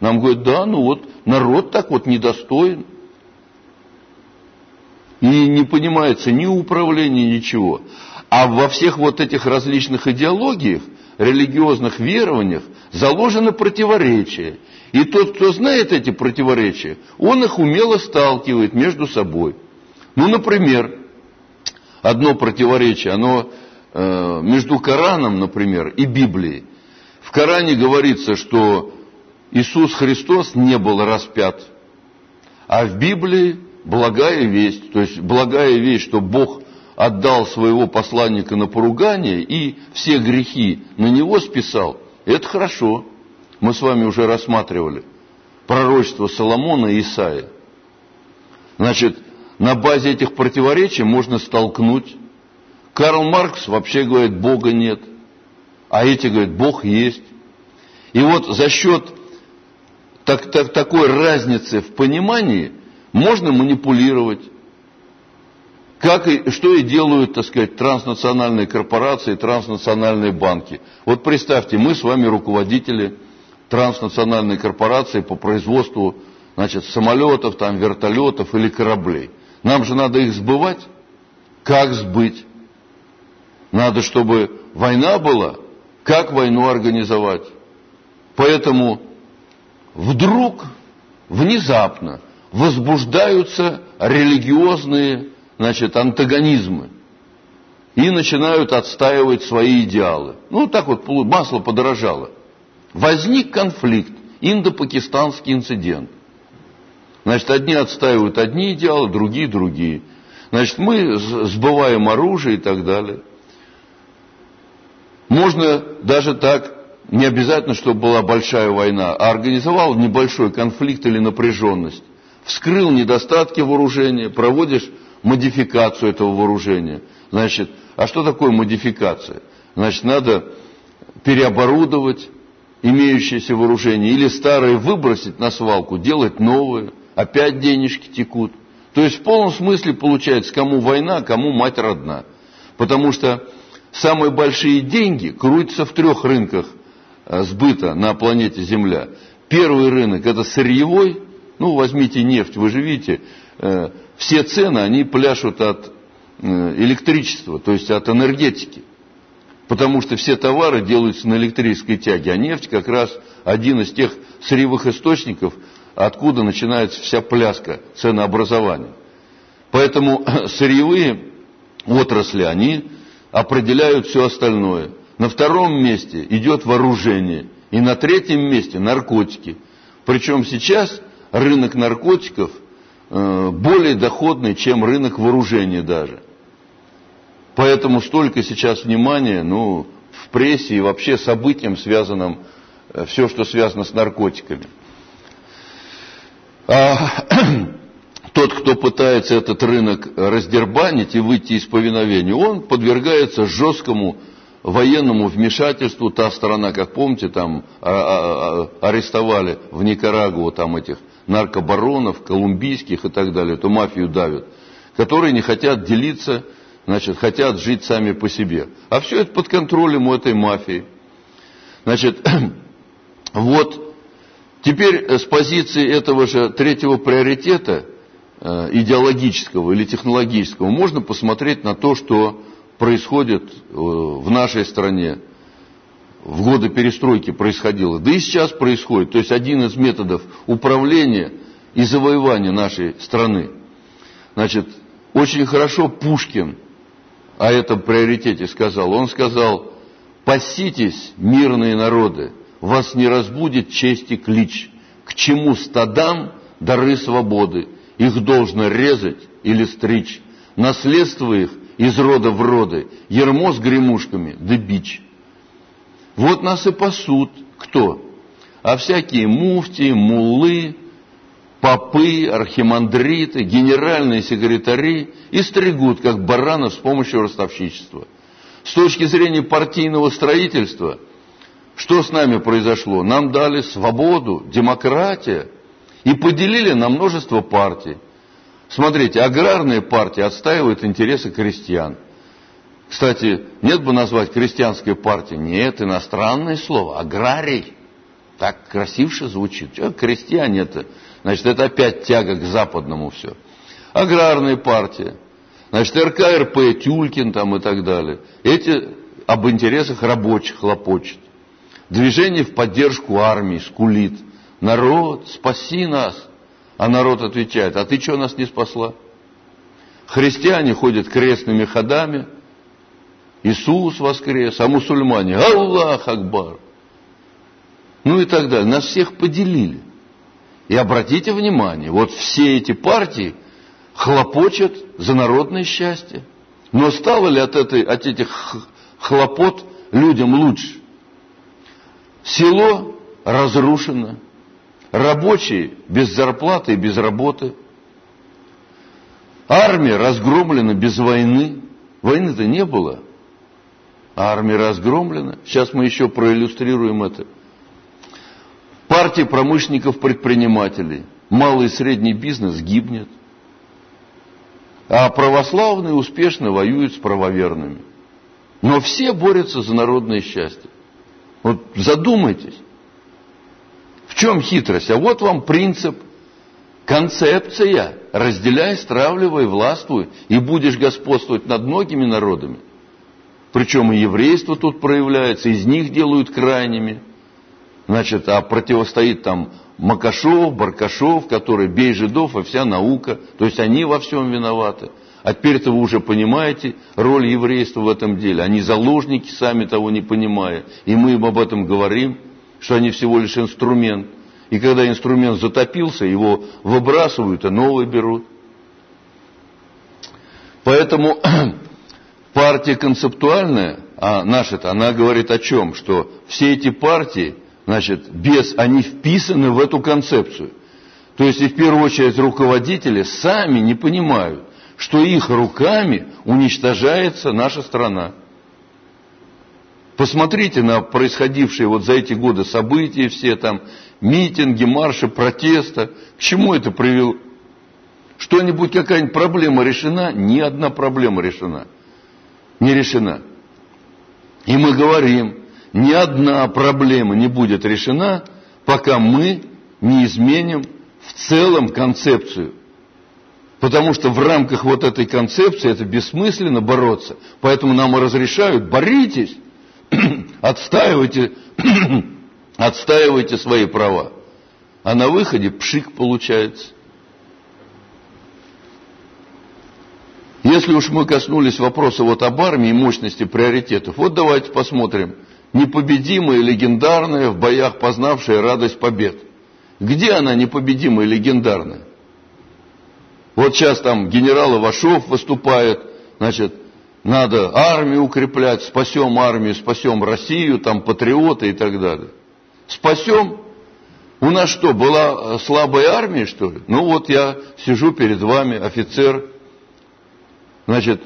Нам говорят, да, ну вот, народ так вот недостоин. И не понимается ни управление, ничего. А во всех вот этих различных идеологиях, религиозных верованиях заложено противоречие. И тот, кто знает эти противоречия, он их умело сталкивает между собой. Ну, например, одно противоречие, оно между Кораном, например, и Библией. В Коране говорится, что Иисус Христос не был распят, а в Библии благая весть, то есть благая весть, что Бог отдал своего посланника на поругание и все грехи на него списал, это хорошо. Мы с вами уже рассматривали пророчество Соломона и Исаии. Значит, на базе этих противоречий можно столкнуть. Карл Маркс вообще говорит, Бога нет, а эти говорят, Бог есть. И вот за счет такой разницы в понимании можно манипулировать. Как и, что и делают, так сказать, транснациональные корпорации, транснациональные банки. Вот представьте, мы с вами руководители транснациональной корпорации по производству, значит, самолетов, там, вертолетов или кораблей. Нам же надо их сбывать. Как сбыть? Надо, чтобы война была. Как войну организовать? Поэтому вдруг, внезапно возбуждаются религиозные, значит, антагонизмы и начинают отстаивать свои идеалы. Ну, так вот масло подорожало. Возник конфликт, индо-пакистанский инцидент. Значит, одни отстаивают одни идеалы, другие – другие. Значит, мы сбываем оружие и так далее. Можно даже так, не обязательно, чтобы была большая война, а организовал небольшой конфликт или напряженность. Вскрыл недостатки вооружения, проводишь модификацию этого вооружения. Значит, а что такое модификация? Значит, надо переоборудовать имеющееся вооружение или старое выбросить на свалку, делать новое, опять денежки текут. То есть в полном смысле получается, кому война, кому мать родна. Потому что самые большие деньги крутятся в трех рынках сбыта на планете Земля. Первый рынок – это сырьевой. Ну, возьмите нефть, вы же видите, все цены, они пляшут от электричества, то есть от энергетики. Потому что все товары делаются на электрической тяге, а нефть как раз один из тех сырьевых источников, откуда начинается вся пляска ценообразования. Поэтому сырьевые отрасли, они определяют все остальное. На втором месте идет вооружение, и на третьем месте наркотики. Причем сейчас рынок наркотиков более доходный, чем рынок вооружения даже. Поэтому столько сейчас внимания, ну, в прессе и вообще событиям, связанным, все, что связано с наркотиками. А тот, кто пытается этот рынок раздербанить и выйти из повиновения, он подвергается жесткому военному вмешательству. Та страна, как помните, там арестовали в Никарагуа там этих наркобаронов, колумбийских и так далее, эту мафию давят, которые не хотят делиться, значит, хотят жить сами по себе. А все это под контролем у этой мафии. Значит, вот теперь с позиции этого же третьего приоритета, идеологического или технологического, можно посмотреть на то, что происходит в нашей стране, в годы перестройки происходило, да и сейчас происходит. То есть один из методов управления и завоевания нашей страны. Значит, очень хорошо Пушкин о этом приоритете сказал. Он сказал: «Паситесь, мирные народы, вас не разбудит честь и клич. К чему стадам дары свободы? Их должно резать или стричь. Наследство их из рода в роды, ярмо с гремушками да бич». Вот нас и пасут. Кто? А всякие муфтии, муллы, попы, архимандриты, генеральные секретари и стригут, как баранов, с помощью ростовщичества. С точки зрения партийного строительства, что с нами произошло? Нам дали свободу, демократию и поделили на множество партий. Смотрите, аграрные партии отстаивают интересы крестьян. Кстати, нет бы назвать крестьянской партией. Нет, иностранное слово. Аграрий. Так красивше звучит. Крестьяне это. Значит, это опять тяга к западному все. аграрная партия, значит, РК, РП, Тюлькин там и так далее. Эти об интересах рабочих хлопочет. Движение в поддержку армии скулит. Народ, спаси нас. А народ отвечает, а ты чего нас не спасла? Христиане ходят крестными ходами. Иисус воскрес, а мусульмане Аллах Акбар. Ну и так далее. Нас всех поделили. И обратите внимание, вот все эти партии хлопочут за народное счастье. Но стало ли от этих хлопот людям лучше? Село разрушено. Рабочие без зарплаты и без работы. Армия разгромлена без войны. Войны-то не было. А армия разгромлена. Сейчас мы еще проиллюстрируем это. Партия промышленников-предпринимателей. Малый и средний бизнес гибнет. А православные успешно воюют с правоверными. Но все борются за народное счастье. Вот задумайтесь. В чем хитрость? А вот вам принцип, концепция. Разделяй, стравливай, властвуй, и будешь господствовать над многими народами. Причем и еврейство тут проявляется, из них делают крайними. Значит, а противостоит там Макашов, Баркашов, которые бей жидов, и вся наука. То есть они во всем виноваты. А теперь-то вы уже понимаете роль еврейства в этом деле. Они заложники, сами того не понимая. И мы им об этом говорим, что они всего лишь инструмент. И когда инструмент затопился, его выбрасывают, а новый берут. Поэтому партия концептуальная, а наша-то, она говорит о чем? Что все эти партии, значит, они вписаны в эту концепцию. То есть, и в первую очередь, руководители сами не понимают, что их руками уничтожается наша страна. Посмотрите на происходившие вот за эти годы события, все там митинги, марши, протесты. К чему это привело? Что-нибудь, какая-нибудь проблема решена? Ни одна проблема решена. Не решена. И мы говорим, ни одна проблема не будет решена, пока мы не изменим в целом концепцию. Потому что в рамках вот этой концепции это бессмысленно бороться. Поэтому нам и разрешают, боритесь, отстаивайте свои права. А на выходе пшик получается. Если уж мы коснулись вопроса вот об армии и мощности приоритетов, вот давайте посмотрим. Непобедимая, легендарная, в боях познавшая радость побед. Где она, непобедимая, легендарная? Вот сейчас там генерал Ивашов выступает, значит, надо армию укреплять, спасем армию, спасем Россию, там патриоты и так далее. Спасем? У нас что, была слабая армия, что ли? Ну вот я сижу перед вами, офицер, значит,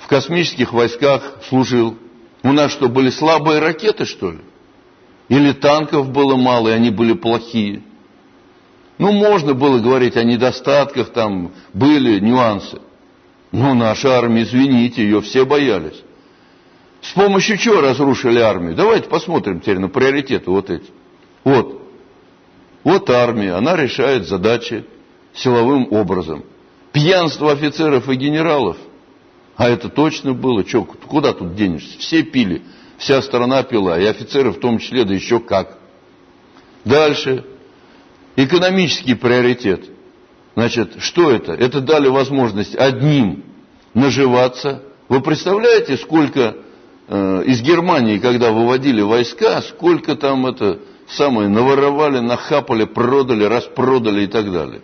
в космических войсках служил. У нас что, были слабые ракеты, что ли? Или танков было мало, и они были плохие? Ну, можно было говорить о недостатках, там были нюансы. Но наша армия, извините, ее все боялись. С помощью чего разрушили армию? Давайте посмотрим теперь на приоритеты вот эти. Вот армия, она решает задачи силовым образом. Пьянство офицеров и генералов, а это точно было, че, куда тут денешься? Все пили, вся страна пила, и офицеры в том числе, да еще как. Дальше. Экономический приоритет. Значит, что это? Это дали возможность одним наживаться. Вы представляете, сколько из Германии, когда выводили войска, сколько там это самое наворовали, нахапали, продали, распродали и так далее.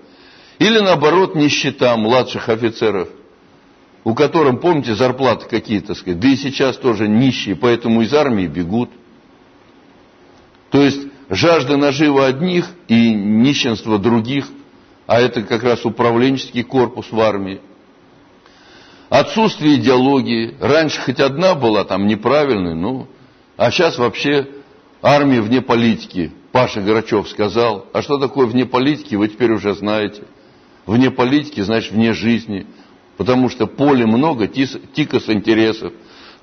Или наоборот, нищета младших офицеров, у которых, помните, зарплаты какие-то, так сказать, да и сейчас тоже нищие, поэтому из армии бегут. То есть жажда наживы одних и нищенство других, а это как раз управленческий корпус в армии. Отсутствие идеологии. Раньше хоть одна была, там неправильная, ну, а сейчас вообще армия вне политики. Паша Горачев сказал, а что такое вне политики, вы теперь уже знаете. Вне политики, значит, вне жизни, потому что поле много, тикос интересов.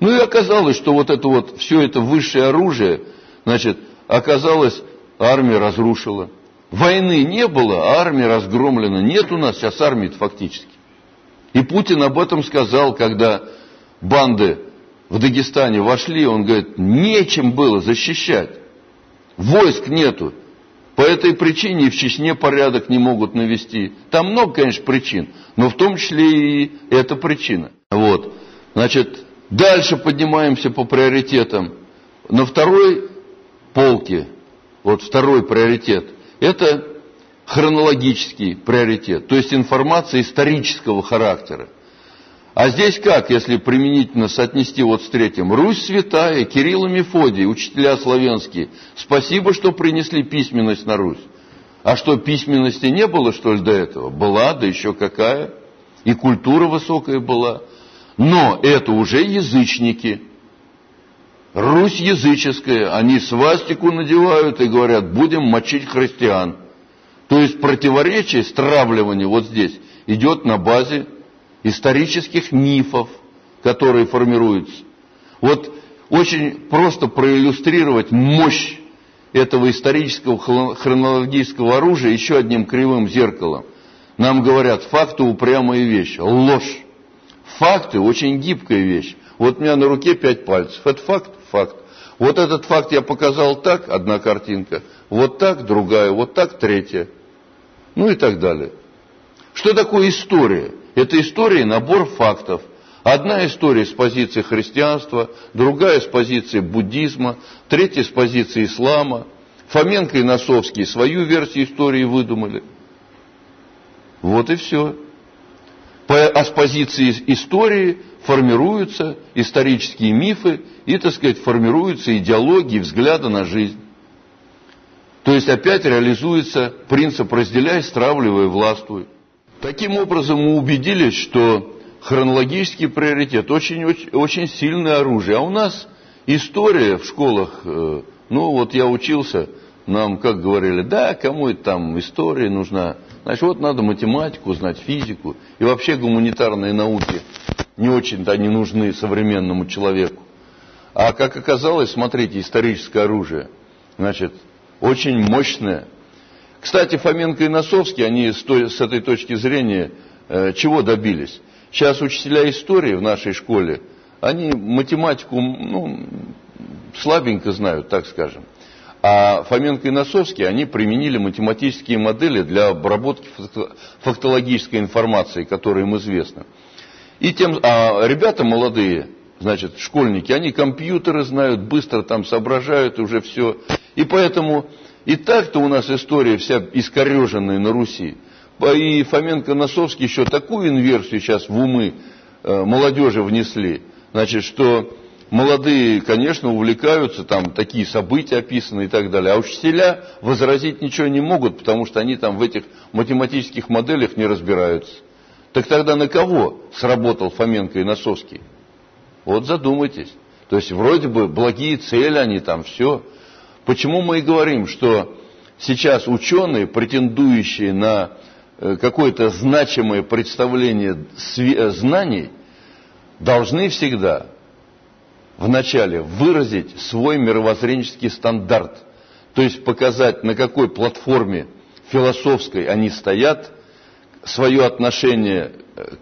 Ну и оказалось, что вот это вот, все это высшее оружие, значит, оказалось, армия разрушила. Войны не было, а армия разгромлена. Нет у нас сейчас армии фактически. И Путин об этом сказал, когда банды в Дагестане вошли. Он говорит, нечем было защищать. Войск нету. По этой причине и в Чечне порядок не могут навести. Там много, конечно, причин, но в том числе и эта причина. Вот. Значит, дальше поднимаемся по приоритетам. На второй полке, вот второй приоритет, это хронологический приоритет, то есть информация исторического характера. А здесь как, если применительно соотнести вот с третьим? Русь святая, Кирилл и Мефодий, учителя славянские, спасибо, что принесли письменность на Русь. А что, письменности не было, что ли, до этого? Была, да еще какая. И культура высокая была. Но это уже язычники. Русь языческая, они свастику надевают и говорят, будем мочить христиан. То есть противоречие, стравливание вот здесь идет на базе исторических мифов, которые формируются. Вот очень просто проиллюстрировать мощь этого исторического хронологического оружия еще одним кривым зеркалом. Нам говорят, факты упрямая вещь, ложь. Факты очень гибкая вещь. Вот у меня на руке 5 пальцев. Это факт? Факт. Вот этот факт я показал так, одна картинка, вот так, другая, вот так, третья. Ну и так далее. Что такое история? Это история набор фактов. Одна история с позиции христианства, другая с позиции буддизма, третья с позиции ислама. Фоменко и Носовский свою версию истории выдумали. Вот и все. А с позиции истории формируются исторические мифы и, так сказать, формируются идеологии взгляда на жизнь. То есть опять реализуется принцип «разделяй, стравливай, властвуй». Таким образом мы убедились, что хронологический приоритет очень сильное оружие. А у нас история в школах, ну вот я учился, нам как говорили, да, кому это там история нужна. Значит, вот надо математику знать, физику. И вообще гуманитарные науки не очень-то они нужны современному человеку. А как оказалось, смотрите, историческое оружие. Значит, очень мощное. Кстати, Фоменко и Носовский, они с этой точки зрения чего добились? Сейчас учителя истории в нашей школе, они математику ну, слабенько знают, так скажем. А Фоменко и Носовский, они применили математические модели для обработки фактологической информации, которая им известна. А ребята молодые, значит, школьники, они компьютеры знают, быстро там соображают уже все. И поэтому и так-то у нас история вся искореженная на Руси. И Фоменко и Носовский еще такую инверсию сейчас в умы молодежи внесли, значит, что... Молодые, конечно, увлекаются, там такие события описаны и так далее. А учителя возразить ничего не могут, потому что они там в этих математических моделях не разбираются. Так тогда на кого сработал Фоменко и Носовский? Вот задумайтесь. То есть вроде бы благие цели они там, все. Почему мы и говорим, что сейчас ученые, претендующие на какое-то значимое представление знаний, должны всегда... вначале выразить свой мировоззренческий стандарт, то есть показать, на какой платформе философской они стоят, свое отношение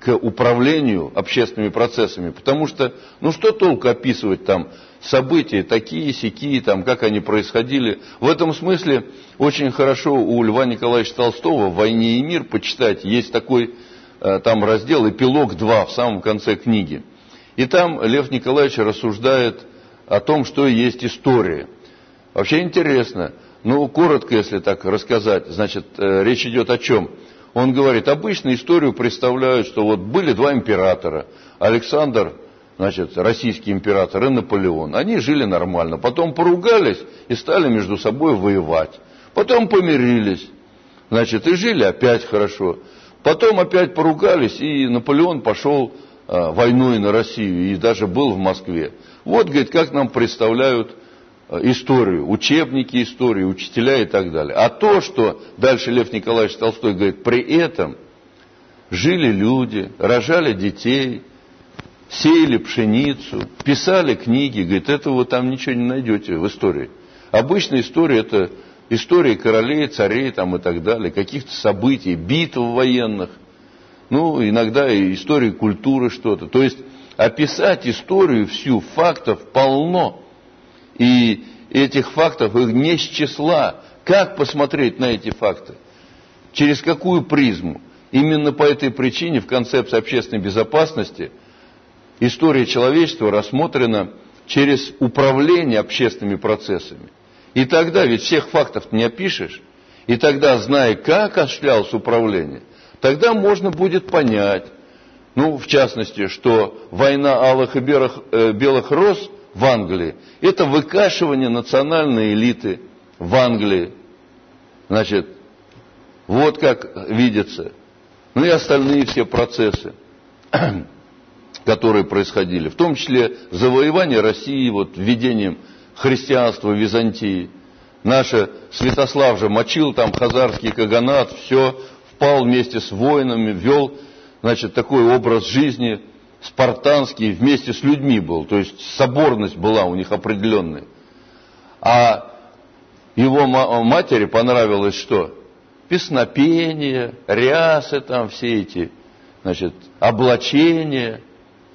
к управлению общественными процессами, потому что, ну что толку описывать там события такие, сякие, там, как они происходили. В этом смысле очень хорошо у Льва Николаевича Толстого в «Войне и мир» почитать, есть такой там раздел «Эпилог 2» в самом конце книги. И там Лев Николаевич рассуждает о том, что есть история. Вообще интересно, ну, коротко, если так рассказать, значит, речь идет о чем? Он говорит, обычно историю представляют, что вот были 2 императора, Александр, значит, российский император, и Наполеон. Они жили нормально, потом поругались и стали между собой воевать. Потом помирились, значит, и жили опять хорошо. Потом опять поругались, и Наполеон пошел... войной на Россию, и даже был в Москве. Вот, говорит, как нам представляют историю, учебники истории, учителя и так далее. А то, что дальше Лев Николаевич Толстой говорит, при этом жили люди, рожали детей, сеяли пшеницу, писали книги, говорит, этого вы там ничего не найдете в истории. Обычная история – это истории королей, царей там, и так далее, каких-то событий, битв военных, ну, иногда и истории культуры что-то. То есть описать историю всю, фактов полно. И этих фактов их не с числа. Как посмотреть на эти факты? Через какую призму? Именно по этой причине в концепции общественной безопасности история человечества рассмотрена через управление общественными процессами. И тогда, ведь всех фактов не опишешь, и тогда, зная, как осуществлялось управление, тогда можно будет понять, ну, в частности, что война алых и белых роз в Англии – это выкашивание национальной элиты в Англии. Значит, вот как видится. Ну и остальные все процессы, которые происходили, в том числе завоевание России, вот, введением христианства в Византии. Наш Святослав же мочил там хазарский каганат, все, впал вместе с воинами, вел, значит, такой образ жизни спартанский, вместе с людьми был, то есть соборность была у них определенная. А его матери понравилось что? Песнопение, рясы там все эти, значит, облачения.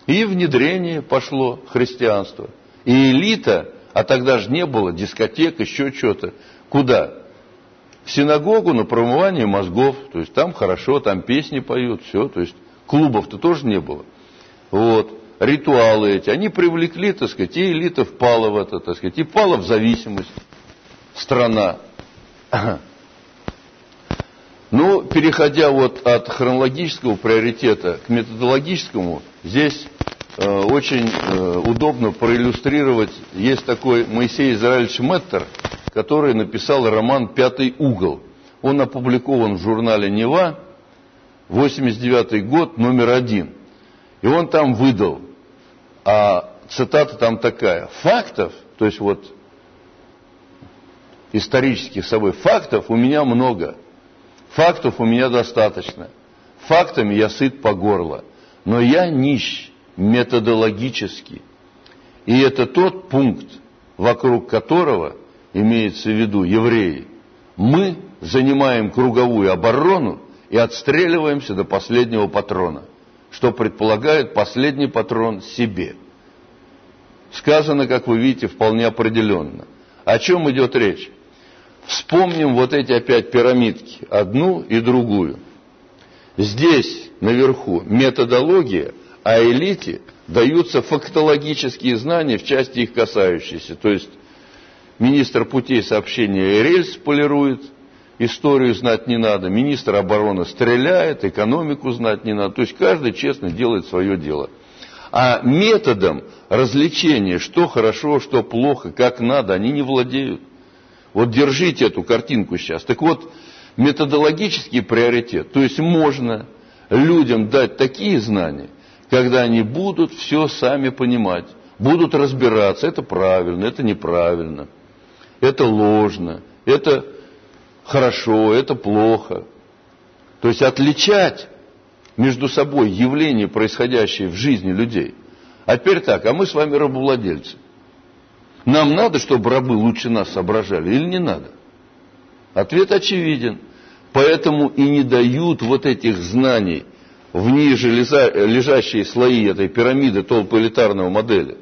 И внедрение пошло христианство. И элита, а тогда же не было дискотек, еще что-то. Куда? В синагогу на промывание мозгов. То есть там хорошо, там песни поют, все. То есть клубов-то тоже не было. Вот. Ритуалы эти. Они привлекли, так сказать, и элита впала в это, так сказать. И впала в зависимость страна. Ну, переходя вот от хронологического приоритета к методологическому, здесь очень удобно проиллюстрировать. Есть такой Моисей Израилевич Меттер, который написал роман «Пятый угол». Он опубликован в журнале «Нева», 89-й год, №1. И он там выдал, а цитата там такая: «Фактов, то есть вот исторических событий, фактов у меня много, фактов у меня достаточно, фактами я сыт по горло, но я нищ методологически». И это тот пункт, вокруг которого, имеется в виду евреи, мы занимаем круговую оборону и отстреливаемся до последнего патрона, что предполагает последний патрон себе. Сказано, как вы видите, вполне определенно. О чем идет речь? Вспомним вот эти опять пирамидки, одну и другую. Здесь, наверху, методология, а элите даются фактологические знания в части их касающиеся. То есть министр путей сообщения и рельс полирует, историю знать не надо, министр обороны стреляет, экономику знать не надо. То есть каждый честно делает свое дело. А методом развлечения, что хорошо, что плохо, как надо, они не владеют. Вот держите эту картинку сейчас. Так вот, методологический приоритет. То есть можно людям дать такие знания, когда они будут все сами понимать, будут разбираться. Это правильно, это неправильно, это ложно, это хорошо, это плохо. То есть отличать между собой явления, происходящие в жизни людей. А теперь так, а мы с вами рабовладельцы. Нам надо, чтобы рабы лучше нас соображали, или не надо? Ответ очевиден. Поэтому и не дают вот этих знаний в ниже лежащие слои этой пирамиды толпоэлитарного модели.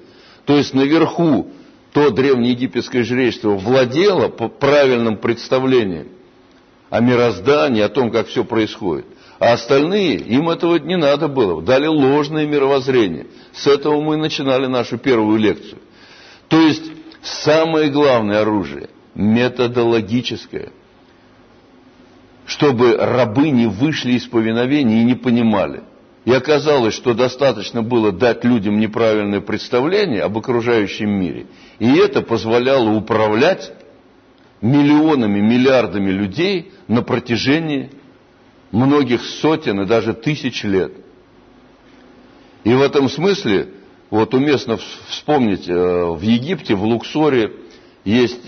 То есть наверху то древнеегипетское жречество владело по правильным представлениям о мироздании, о том, как все происходит. А остальные, им этого не надо было, дали ложное мировоззрение. С этого мы начинали нашу первую лекцию. То есть самое главное оружие – методологическое, чтобы рабы не вышли из повиновения и не понимали. И оказалось, что достаточно было дать людям неправильное представление об окружающем мире, и это позволяло управлять миллионами, миллиардами людей на протяжении многих сотен и даже тысяч лет. И в этом смысле вот уместно вспомнить, в Египте, в Луксоре, есть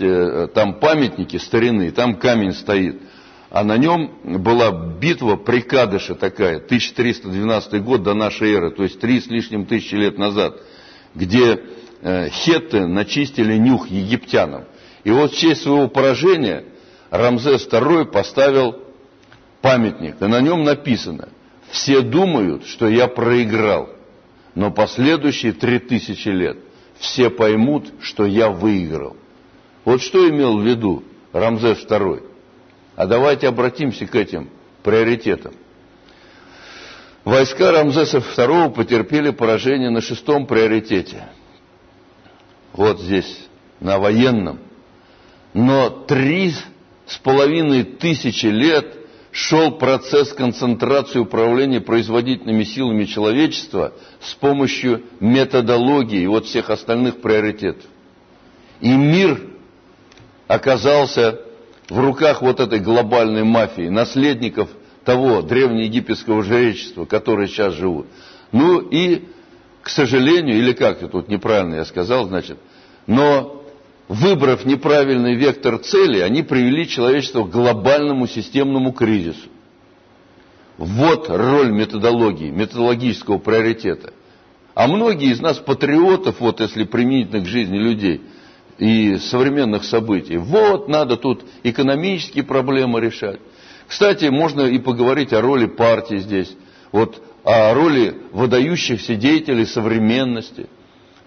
там памятники старины, там камень стоит. А на нем была битва при Кадеше такая, 1312 год до нашей эры, то есть 3 с лишним тысячи лет назад, где хетты начистили нюх египтянам. И вот в честь своего поражения Рамзес II поставил памятник, и на нем написано: «Все думают, что я проиграл, но последующие 3000 лет все поймут, что я выиграл». Вот что имел в виду Рамзес II. А давайте обратимся к этим приоритетам. Войска Рамзеса II потерпели поражение на 6-м приоритете. Вот здесь, на военном. Но 3500 лет шел процесс концентрации управления производительными силами человечества с помощью методологии и вот всех остальных приоритетов. И мир оказался в руках вот этой глобальной мафии, наследников того древнеегипетского жречества, которые сейчас живут. Ну и, к сожалению, или как-то тут неправильно я сказал, значит, но выбрав неправильный вектор цели, они привели человечество к глобальному системному кризису. Вот роль методологии, методологического приоритета. А многие из нас патриотов, вот если применительно к жизни людей и современных событий, вот надо тут экономические проблемы решать. Кстати, можно и поговорить о роли партии здесь, вот о роли выдающихся деятелей современности.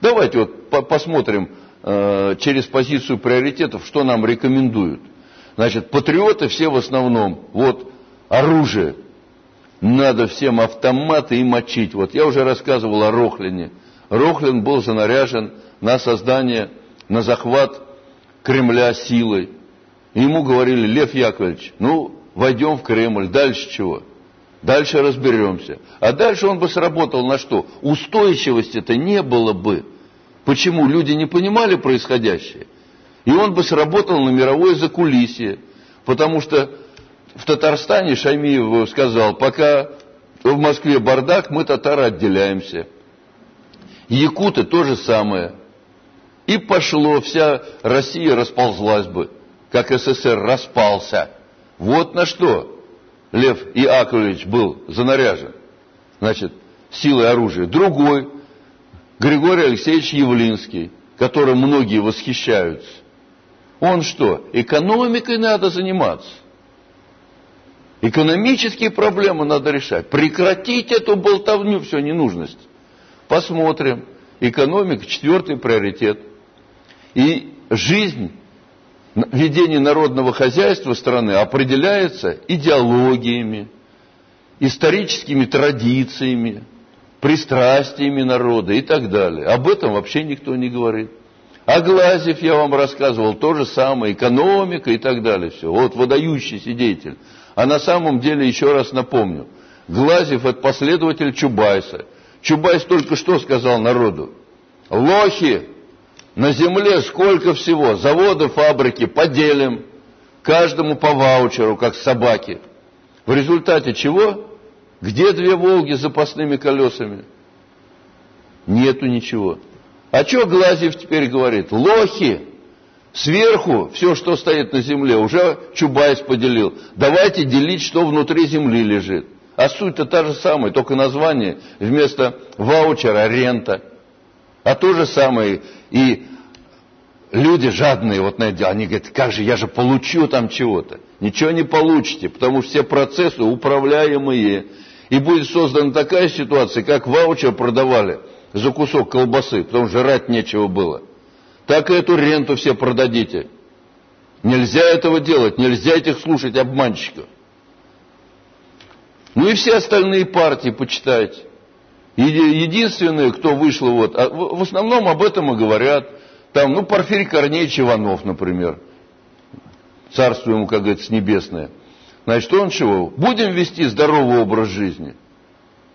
Давайте вот посмотрим через позицию приоритетов, что нам рекомендуют. Значит, патриоты все в основном, вот оружие, надо всем автоматы и мочить. Вот я уже рассказывал о Рохлине. Рохлин был занаряжен на создание, на захват Кремля силой. Ему говорили: Лев Яковлевич, ну, войдем в Кремль, дальше чего? Дальше разберемся. А дальше он бы сработал на что? Устойчивости-то не было бы. Почему? Люди не понимали происходящее. И он бы сработал на мировое закулисье. Потому что в Татарстане Шаймиев сказал: пока в Москве бардак, мы, татары, отделяемся. Якуты то же самое. И пошло, вся Россия расползлась бы, как СССР распался. Вот на что Лев Яковлевич был занаряжен. Значит, силой оружия. Другой — Григорий Алексеевич Явлинский, которым многие восхищаются. Он что, экономикой надо заниматься? Экономические проблемы надо решать. Прекратить эту болтовню, все, ненужность. Посмотрим. Экономика — 4-й приоритет. И жизнь, ведение народного хозяйства страны определяется идеологиями, историческими традициями, пристрастиями народа и так далее. Об этом вообще никто не говорит. А Глазев, я вам рассказывал, то же самое, экономика и так далее. Все. Вот выдающийся деятель. А на самом деле, еще раз напомню, Глазев — это последователь Чубайса. Чубайс только что сказал народу: лохи, на земле сколько всего, заводы, фабрики, поделим, каждому по ваучеру, как собаки. В результате чего? Где 2 «Волги» с запасными колесами? Нету ничего. А что Глазев теперь говорит? Лохи! Сверху все, что стоит на земле, уже Чубайс поделил. Давайте делить, что внутри земли лежит. А суть-то та же самая, только название вместо ваучера — рента. А то же самое и люди жадные, вот на это дело, они говорят: как же, я же получу там чего-то. Ничего не получите, потому что все процессы управляемые. И будет создана такая ситуация, как ваучер продавали за кусок колбасы, потому что жрать нечего было. Так и эту ренту все продадите. Нельзя этого делать, нельзя этих слушать обманщиков. Ну и все остальные партии почитайте. Единственные, кто вышло, вот, в основном об этом и говорят. Там, ну, Порфирий Корнеевич Иванов, например, царство ему, как говорится, небесное. Значит, он чего? Будем вести здоровый образ жизни?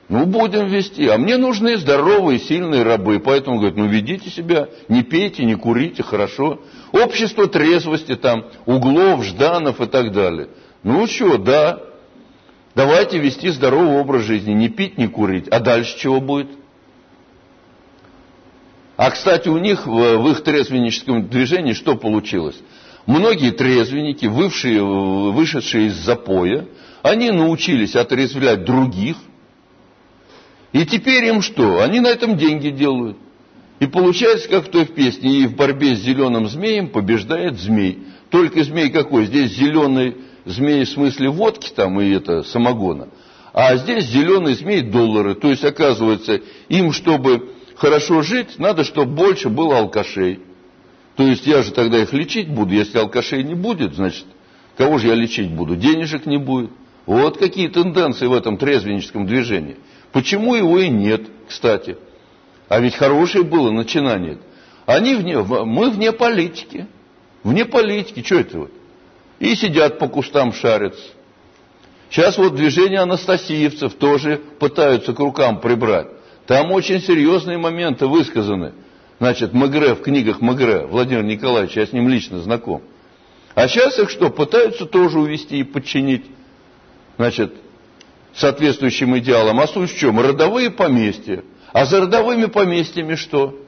Ну, будем вести. А мне нужны здоровые, сильные рабы. Поэтому, говорит, ну, ведите себя, не пейте, не курите, хорошо. Общество трезвости, там, Углов, Жданов и так далее. Ну, что, да, давайте вести здоровый образ жизни, не пить, не курить. А дальше чего будет? А, кстати, у них в их трезвенническом движении что получилось? Многие трезвенники, вышедшие из запоя, они научились отрезвлять других. И теперь им что? Они на этом деньги делают. И получается, как в той песне, и в борьбе с зеленым змеем побеждает змей. Только змей какой? Здесь зеленый змей в смысле водки там и это, самогона. А здесь зеленый змей доллары. То есть, оказывается, им, чтобы хорошо жить, надо, чтобы больше было алкашей. То есть, я же тогда их лечить буду. Если алкашей не будет, значит, кого же я лечить буду? Денежек не будет. Вот какие тенденции в этом трезвенническом движении. Почему его и нет, кстати. А ведь хорошее было начинание. Мы вне политики. Вне политики. Что это вот? И сидят по кустам шарятся. Сейчас вот движение анастасиевцев тоже пытаются к рукам прибрать. Там очень серьезные моменты высказаны. Значит, Мегре, в книгах Мегре, Владимир Николаевич, я с ним лично знаком. А сейчас их что, пытаются тоже увести и подчинить, значит, соответствующим идеалам. А суть в чем? Родовые поместья. А за родовыми поместьями что?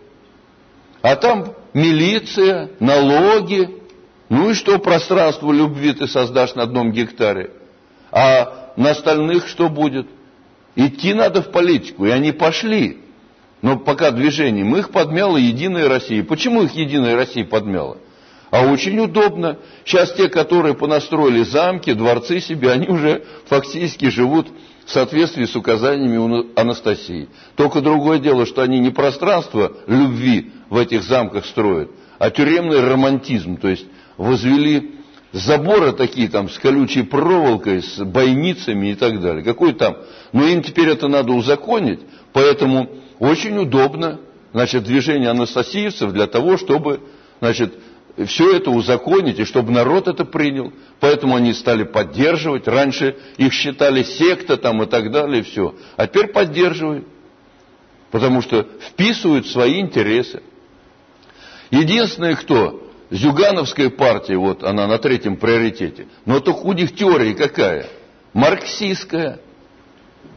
А там милиция, налоги. Ну и что, пространство любви ты создашь на 1 гектаре? А на остальных что будет? Идти надо в политику. И они пошли. Но пока движением их подмяла Единая Россия. Почему их Единая Россия подмяла? А очень удобно. Сейчас те, которые понастроили замки, дворцы себе, они уже фактически живут в соответствии с указаниями Анастасии. Только другое дело, что они не пространство любви в этих замках строят, а тюремный романтизм. То есть возвели заборы такие там с колючей проволокой, с бойницами и так далее. Какой там? Но им теперь это надо узаконить, поэтому очень удобно, значит, движение анастасиевцев для того, чтобы, значит, все это узаконить, и чтобы народ это принял. Поэтому они стали поддерживать. Раньше их считали секта там и так далее, и все. А теперь поддерживают. Потому что вписывают свои интересы. Единственное, кто? Зюгановская партия, вот она на 3-м приоритете. Но только у них теория какая? Марксистская.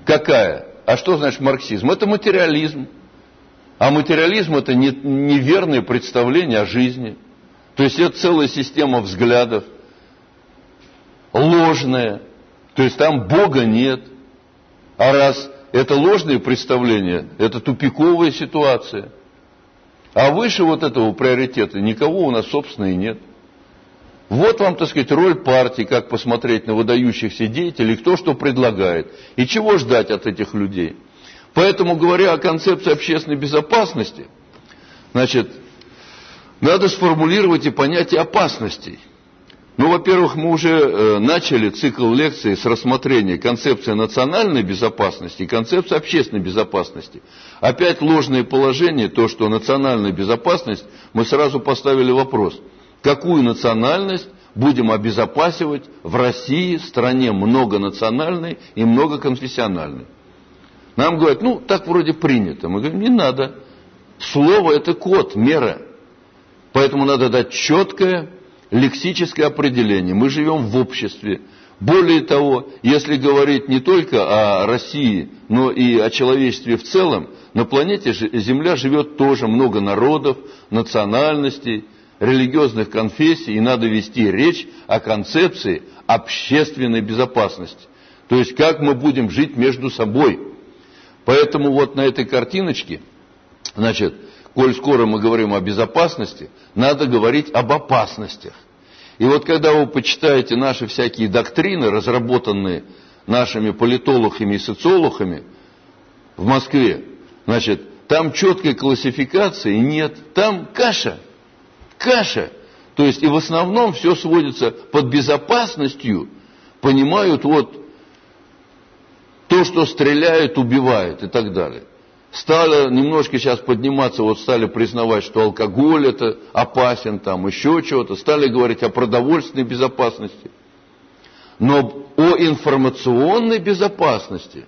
Какая? А что значит марксизм? Это материализм. А материализм это неверное представление о жизни. То есть это целая система взглядов, ложная, то есть там Бога нет. А раз это ложные представления, это тупиковая ситуация. А выше вот этого приоритета никого у нас, собственно, и нет. Вот вам, так сказать, роль партии, как посмотреть на выдающихся деятелей, кто что предлагает, и чего ждать от этих людей. Поэтому, говоря о концепции общественной безопасности, значит, надо сформулировать и понятие опасностей. Ну, во-первых, мы уже начали цикл лекций с рассмотрения концепции национальной безопасности и концепции общественной безопасности. Опять ложное положение, то, что национальная безопасность, мы сразу поставили вопрос, какую национальность будем обезопасивать в России, стране многонациональной и многоконфессиональной. Нам говорят, ну, так вроде принято. Мы говорим, не надо. Слово – это код, мера. Поэтому надо дать четкое лексическое определение. Мы живем в обществе. Более того, если говорить не только о России, но и о человечестве в целом, на планете Земля живет тоже много народов, национальностей, религиозных конфессий, и надо вести речь о концепции общественной безопасности. То есть, как мы будем жить между собой. Поэтому вот на этой картиночке, значит, коль скоро мы говорим о безопасности, надо говорить об опасностях. И вот когда вы почитаете наши всякие доктрины, разработанные нашими политологами и социологами в Москве, значит, там четкой классификации нет, там каша. Каша. То есть и в основном все сводится под безопасностью, понимают вот то, что стреляют, убивают и так далее. Стало немножко сейчас подниматься, вот стали признавать, что алкоголь это опасен, там еще чего-то. Стали говорить о продовольственной безопасности. Но о информационной безопасности.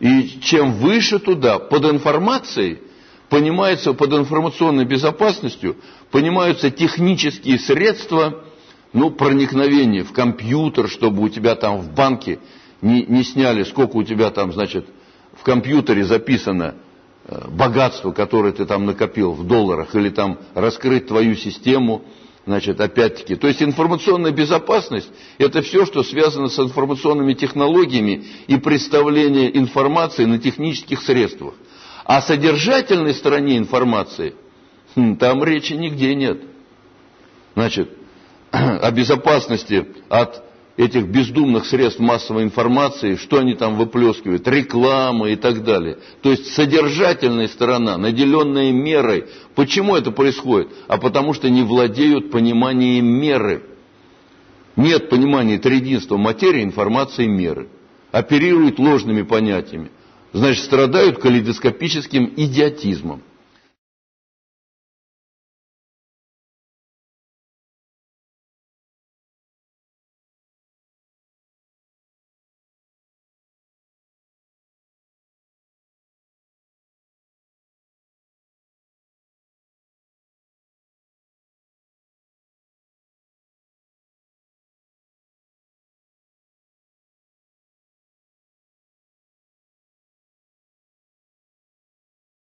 И чем выше туда, под информацией, понимается, под информационной безопасностью, понимаются технические средства, ну, проникновение в компьютер, чтобы у тебя там в банке не сняли, сколько у тебя там, значит, в компьютере записано богатство, которое ты там накопил в долларах, или там раскрыть твою систему, значит, опять-таки. То есть информационная безопасность – это все, что связано с информационными технологиями и представление информации на технических средствах. О содержательной стороне информации там речи нигде нет. Значит, о безопасности от этих бездумных средств массовой информации, что они там выплескивают, реклама и так далее. То есть содержательная сторона, наделенная мерой. Почему это происходит? А потому что не владеют пониманием меры. Нет понимания триединства материи, информации и меры. Оперируют ложными понятиями. Значит, страдают калейдоскопическим идиотизмом.